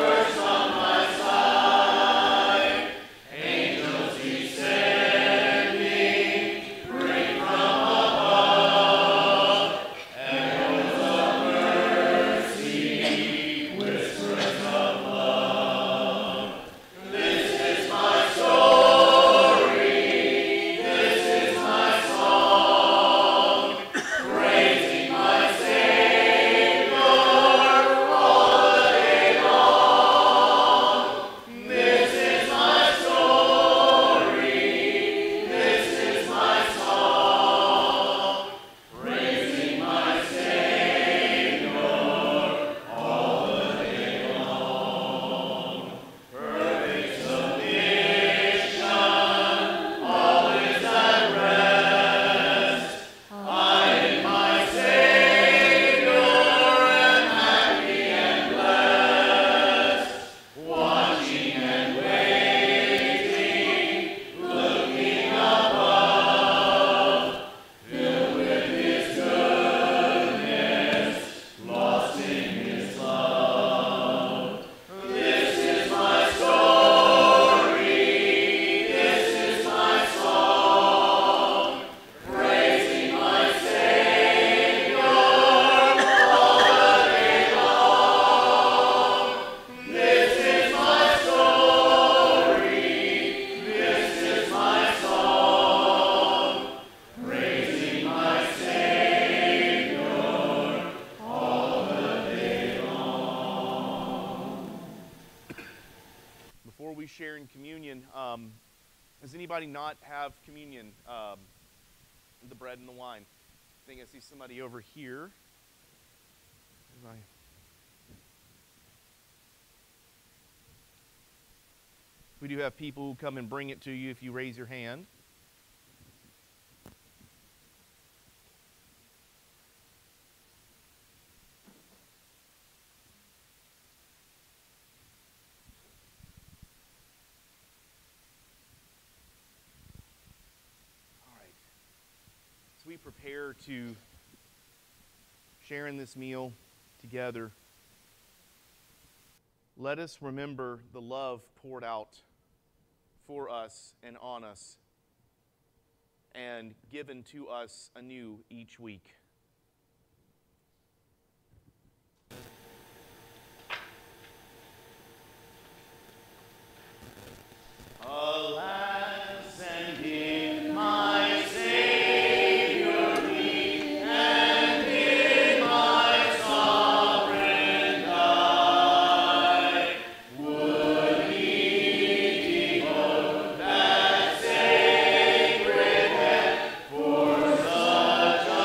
burst on my sight. Angels descending, bring from above, echoes of mercy, whispers of love. This is my story, this is my song, praising my Savior all the day long. This is my story, this is my song, praising my Savior all the day long. Perfect submission, all is at rest. I in my Savior am happy and blessed, watching and waiting, looking above, filled with His goodness, lost in His love. This is my story, this is my song, praising my Savior all the day long. This is my story, this is my song, praising my Savior all the day long. Before we share in communion, does anybody not have communion, the bread and the wine? I think I see somebody over here. We do have people who come and bring it to you if you raise your hand. All right. As we prepare to share in this meal together, let us remember the love poured out for us and on us and given to us anew each week. Alas, and in my Savior me, and in my sovereign God, would He devote that sacred head for such a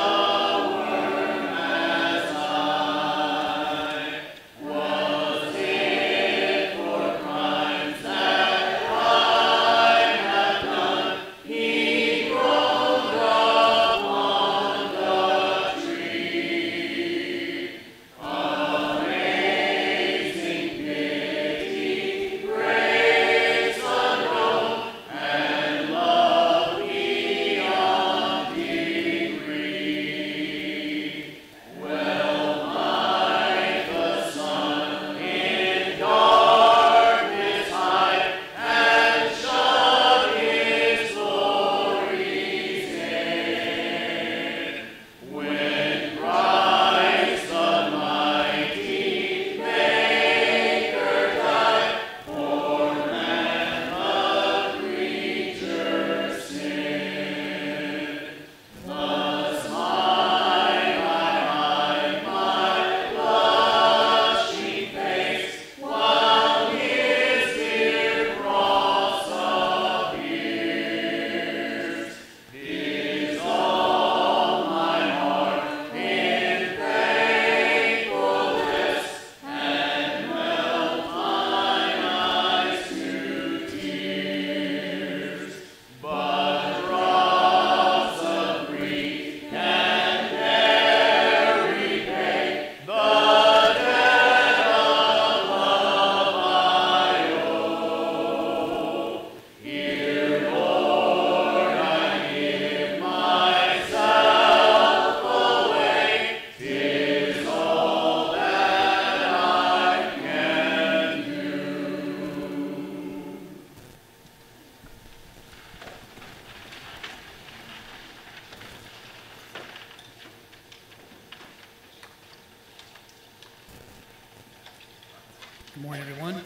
Good morning, everyone.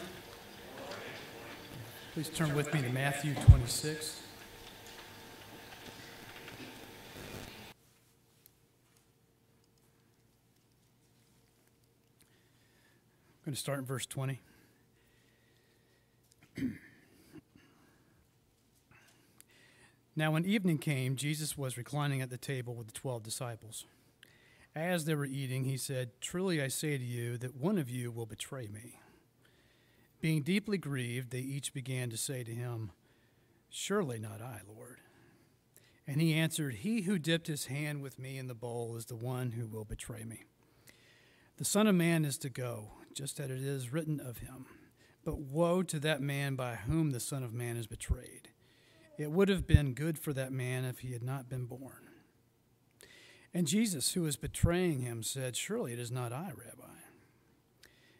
Please turn with me to Matthew 26. I'm going to start in verse 20. Now, when evening came, Jesus was reclining at the table with the 12 disciples. As they were eating, he said, "Truly I say to you that one of you will betray me." Being deeply grieved, they each began to say to him, "Surely not I, Lord." And he answered, "He who dipped his hand with me in the bowl is the one who will betray me. The Son of Man is to go, just as it is written of him. But woe to that man by whom the Son of Man is betrayed. It would have been good for that man if he had not been born." And Jesus, who was betraying him, said, "Surely it is not I, Rabbi."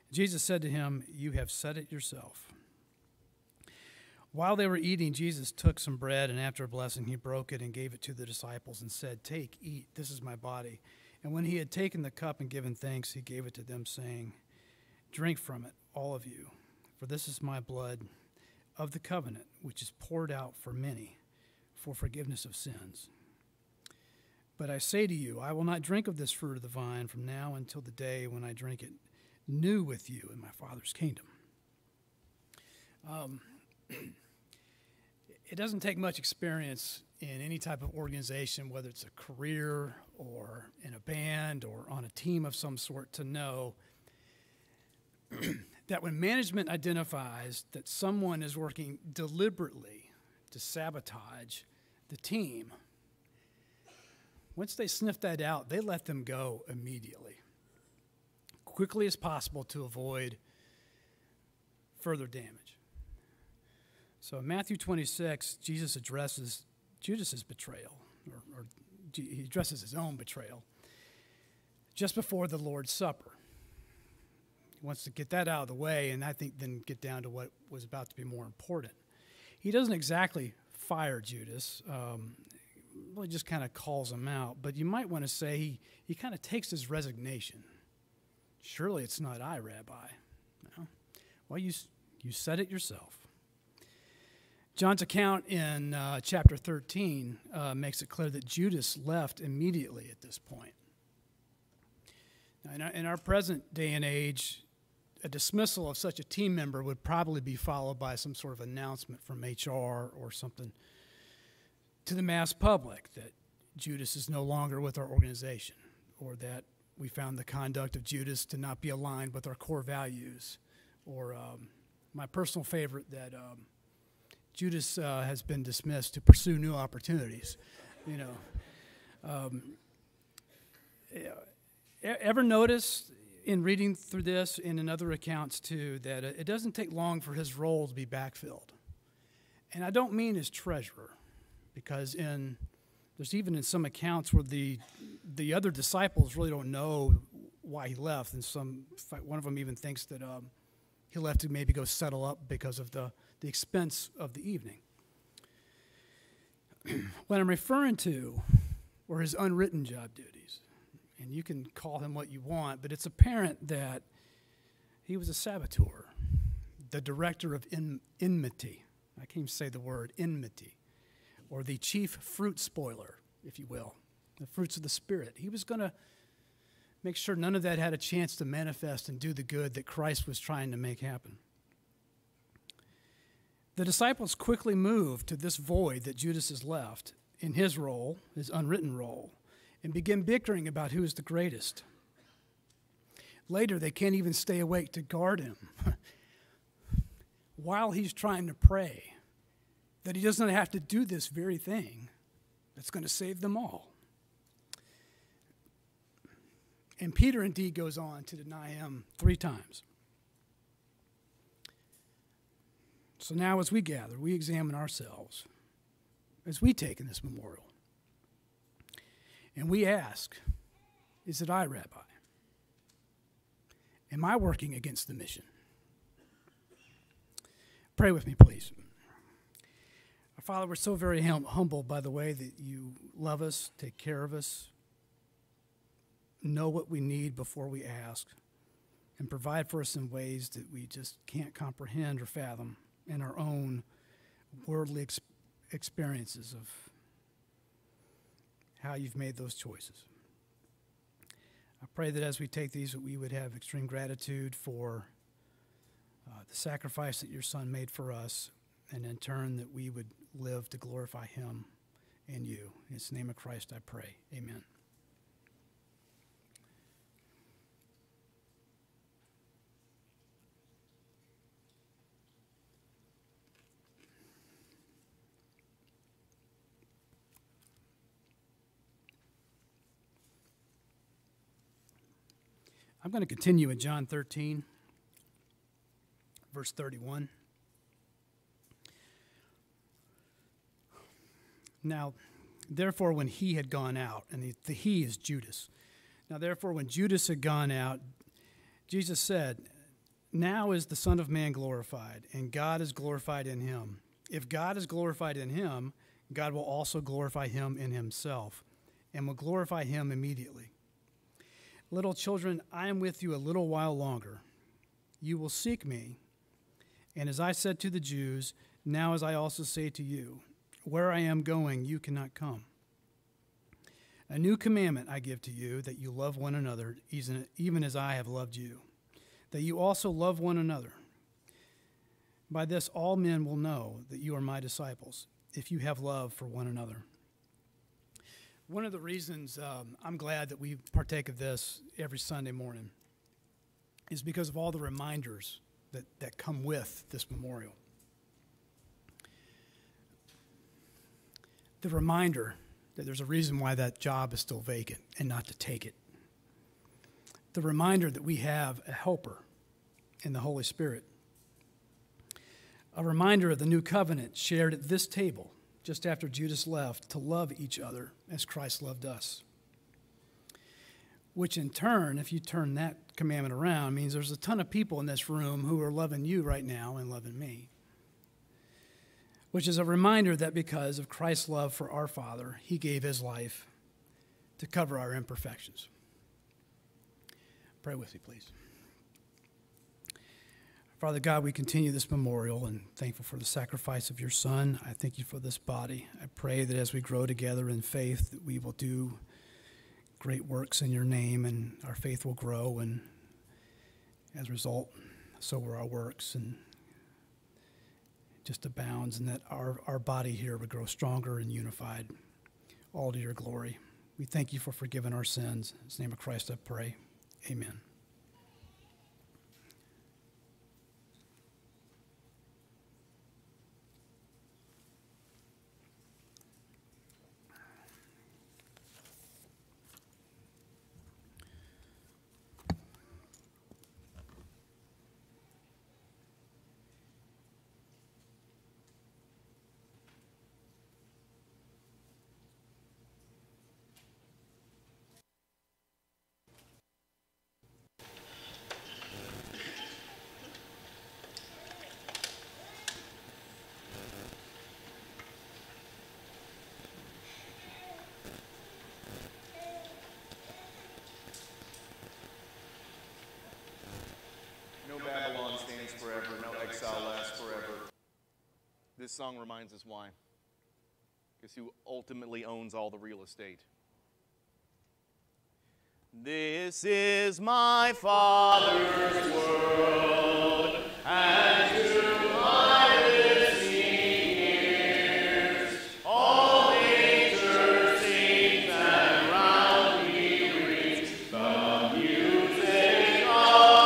Jesus said to him, "You have said it yourself." While they were eating, Jesus took some bread, and after a blessing, he broke it and gave it to the disciples and said, "Take, eat, this is my body." And when he had taken the cup and given thanks, he gave it to them, saying, "Drink from it, all of you, for this is my blood of the covenant, which is poured out for many for forgiveness of sins. But I say to you, I will not drink of this fruit of the vine from now until the day when I drink it new with you in my Father's kingdom." It doesn't take much experience in any type of organization, whether it's a career or in a band or on a team of some sort, to know that when management identifies that someone is working deliberately to sabotage the team, once they sniff that out, they let them go immediately, quickly as possible, to avoid further damage. So in Matthew 26, Jesus addresses Judas's betrayal, or he addresses his own betrayal, just before the Lord's Supper. He wants to get that out of the way, and I think then get down to what was about to be more important. He doesn't exactly fire Judas, really just kind of calls him out, but you might want to say he kind of takes his resignation. "Surely it's not I, Rabbi." No. Well, you said it yourself. John's account in chapter 13 makes it clear that Judas left immediately at this point. Now, in our present day and age, a dismissal of such a team member would probably be followed by some sort of announcement from HR or something to the mass public that Judas is no longer with our organization, or that we found the conduct of Judas to not be aligned with our core values, or my personal favorite, that Judas has been dismissed to pursue new opportunities. You know, ever notice in reading through this and in other accounts too that it doesn't take long for his role to be backfilled, and I don't mean as treasurer, because there's even in some accounts where the other disciples really don't know why he left, and one of them even thinks that he left to maybe go settle up because of the expense of the evening. What I'm referring to were his unwritten job duties, and you can call him what you want, but it's apparent that he was a saboteur, the director of enmity. I can't even say the word, enmity, or the chief fruit spoiler, if you will. The fruits of the Spirit. He was going to make sure none of that had a chance to manifest and do the good that Christ was trying to make happen. The disciples quickly moved to this void that Judas has left in his role, his unwritten role, and begin bickering about who is the greatest. Later, they can't even stay awake to guard him while he's trying to pray that he doesn't have to do this very thing that's going to save them all. And Peter indeed goes on to deny him 3 times. So now as we gather, we examine ourselves as we take in this memorial. And we ask, is it I, Rabbi? Am I working against the mission? Pray with me, please. Our Father, we're so very humbled by the way that you love us, take care of us, know what we need before we ask, and provide for us in ways that we just can't comprehend or fathom in our own worldly experiences of how you've made those choices. I pray that as we take these, that we would have extreme gratitude for the sacrifice that your Son made for us, and in turn that we would live to glorify him and you. In the name of Christ I pray. Amen. I'm going to continue in John 13, verse 31. Now, therefore, when he had gone out, and the he is Judas. Now, therefore, when Judas had gone out, Jesus said, "Now is the Son of Man glorified, and God is glorified in him. If God is glorified in him, God will also glorify him in himself, and will glorify him immediately. Little children, I am with you a little while longer. You will seek me. And as I said to the Jews, now as I also say to you, where I am going, you cannot come. A new commandment I give to you, that you love one another, even as I have loved you, that you also love one another. By this all men will know that you are my disciples, if you have love for one another." One of the reasons I'm glad that we partake of this every Sunday morning is because of all the reminders that come with this memorial. The reminder that there's a reason why that job is still vacant and not to take it. The reminder that we have a helper in the Holy Spirit. A reminder of the new covenant shared at this table just after Judas left, to love each other as Christ loved us. Which in turn, if you turn that commandment around, means there's a ton of people in this room who are loving you right now and loving me. Which is a reminder that because of Christ's love for our Father, he gave his life to cover our imperfections. Pray with me, please. Father God, we continue this memorial and thankful for the sacrifice of your Son. I thank you for this body. I pray that as we grow together in faith, that we will do great works in your name, and our faith will grow, and as a result, so will our works, and just abounds, and that our body here would grow stronger and unified, all to your glory. We thank you for forgiving our sins. In the name of Christ I pray. Amen. Babylon stands forever, no exile lasts forever. This song reminds us why. Because who ultimately owns all the real estate? This is my Father's world, and to my listening ears, all nature sings and round me rings the music of.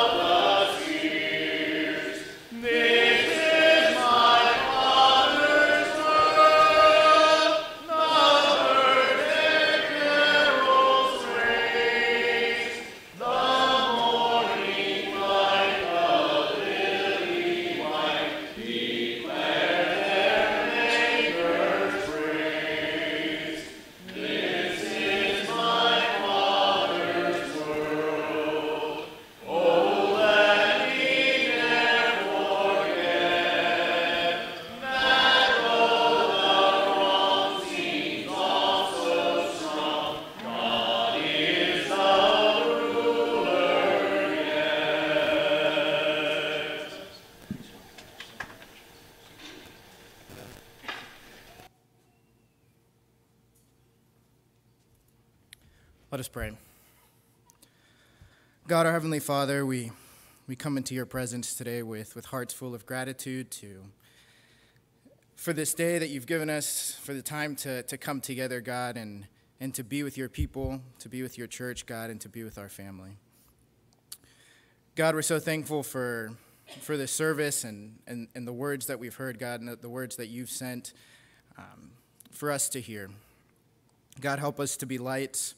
Let us pray. God, our Heavenly Father, we come into your presence today with hearts full of gratitude for this day that you've given us, for the time to come together, God, and to be with your people, to be with your church, God, and to be with our family. God, we're so thankful for this service and the words that we've heard, God, and the words that you've sent for us to hear. God, help us to be lights.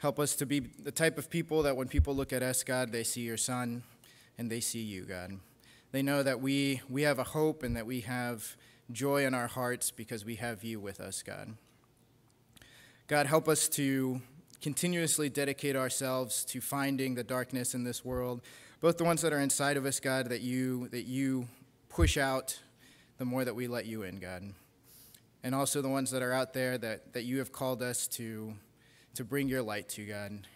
Help us to be the type of people that when people look at us, God, they see your Son and they see you, God. They know that we have a hope and that we have joy in our hearts because we have you with us, God. God, help us to continuously dedicate ourselves to finding the darkness in this world, both the ones that are inside of us, God, that you push out the more that we let you in, God, and also the ones that are out there that you have called us to bring your light to, God.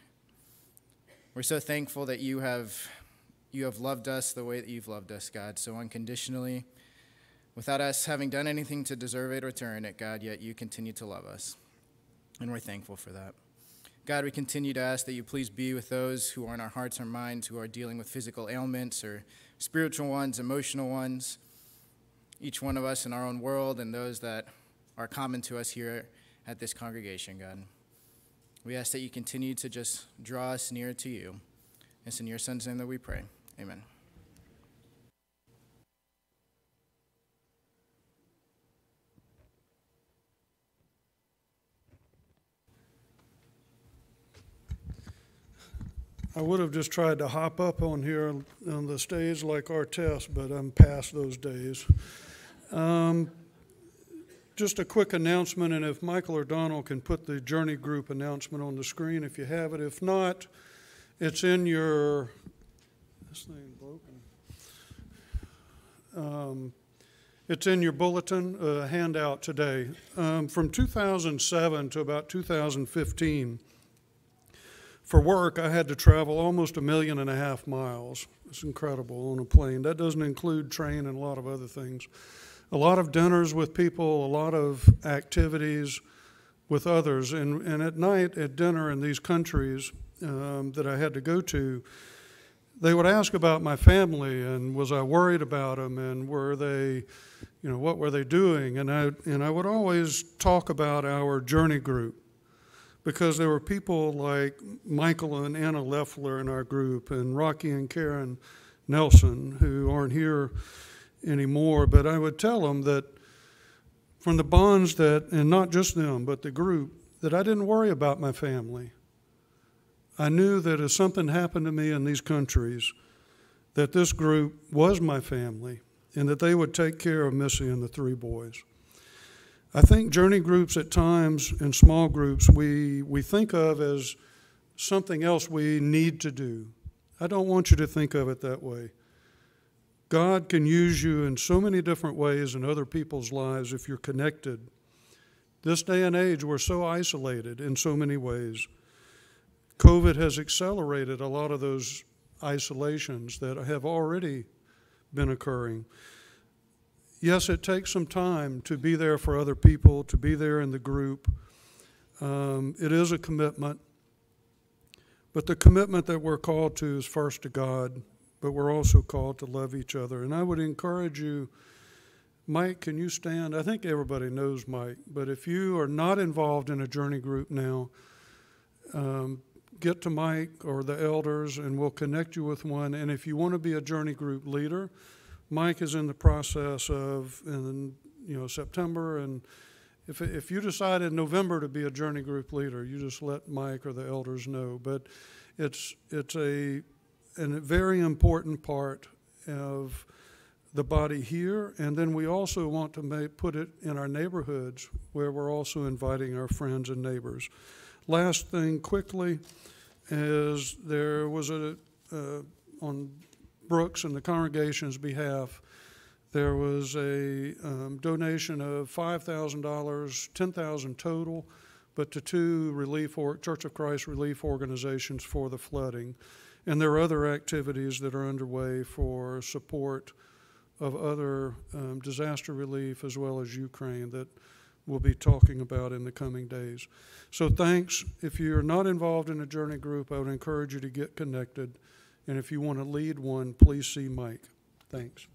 We're so thankful that you have loved us the way that you've loved us, God, so unconditionally, without us having done anything to deserve it or to earn it, God, yet you continue to love us, and we're thankful for that. God, we continue to ask that you please be with those who are in our hearts or minds, who are dealing with physical ailments or spiritual ones, emotional ones, each one of us in our own world and those that are common to us here at this congregation, God. We ask that you continue to just draw us near to you. It's in your Son's name that we pray. Amen. I would have just tried to hop up on here on the stage like Artest, but I'm past those days. Just a quick announcement, and if Michael O'Donnell can put the Journey Group announcement on the screen, if you have it. If not, it's in your, this thing broken. It's in your bulletin handout today. From 2007 to about 2015, for work, I had to travel almost 1.5 million miles. It's incredible on a plane. That doesn't include train and a lot of other things. A lot of dinners with people, a lot of activities with others. And at night, at dinner in these countries that I had to go to, they would ask about my family and was I worried about them and were they, you know, what were they doing? And I would always talk about our Journey Group because there were people like Michael and Anna Leffler in our group and Rocky and Karen Nelson who aren't here anymore, but I would tell them that from the bonds that, and not just them, but the group, that I didn't worry about my family. I knew that if something happened to me in these countries, that this group was my family and that they would take care of Missy and the three boys. I think journey groups at times and small groups we think of as something else we need to do. I don't want you to think of it that way. God can use you in so many different ways in other people's lives if you're connected. This day and age, we're so isolated in so many ways. COVID has accelerated a lot of those isolations that have already been occurring. Yes, it takes some time to be there for other people, to be there in the group. It is a commitment, but the commitment that we're called to is first to God, but we're also called to love each other. And I would encourage you, Mike, can you stand? I think everybody knows Mike, but if you are not involved in a journey group now, get to Mike or the elders and we'll connect you with one. And if you want to be a journey group leader, Mike is in the process of, in, you know, September. And if you decide in November to be a journey group leader, you just let Mike or the elders know. But it's a very important part of the body here. And then we also want to put it in our neighborhoods where we're also inviting our friends and neighbors. Last thing quickly is there was on Brooks and the congregation's behalf, there was a donation of $5,000, $10,000 total, but to two relief or Church of Christ relief organizations for the flooding. And there are other activities that are underway for support of other disaster relief as well as Ukraine that we'll be talking about in the coming days. So thanks. If you're not involved in a journey group, I would encourage you to get connected. And if you want to lead one, please see Mike. Thanks.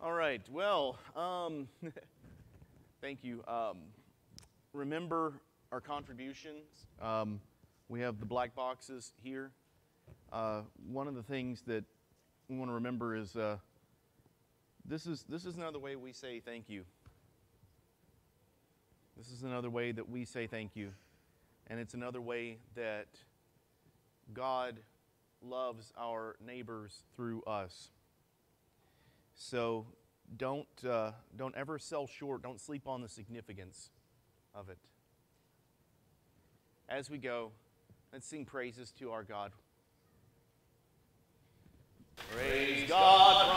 All right, well, thank you. Remember our contributions. We have the black boxes here. One of the things that we want to remember is this is another way we say thank you. This is another way that we say thank you. And it's another way that God loves our neighbors through us. So don't ever sell short. Don't sleep on the significance of it. As we go, let's sing praises to our God. Praise God.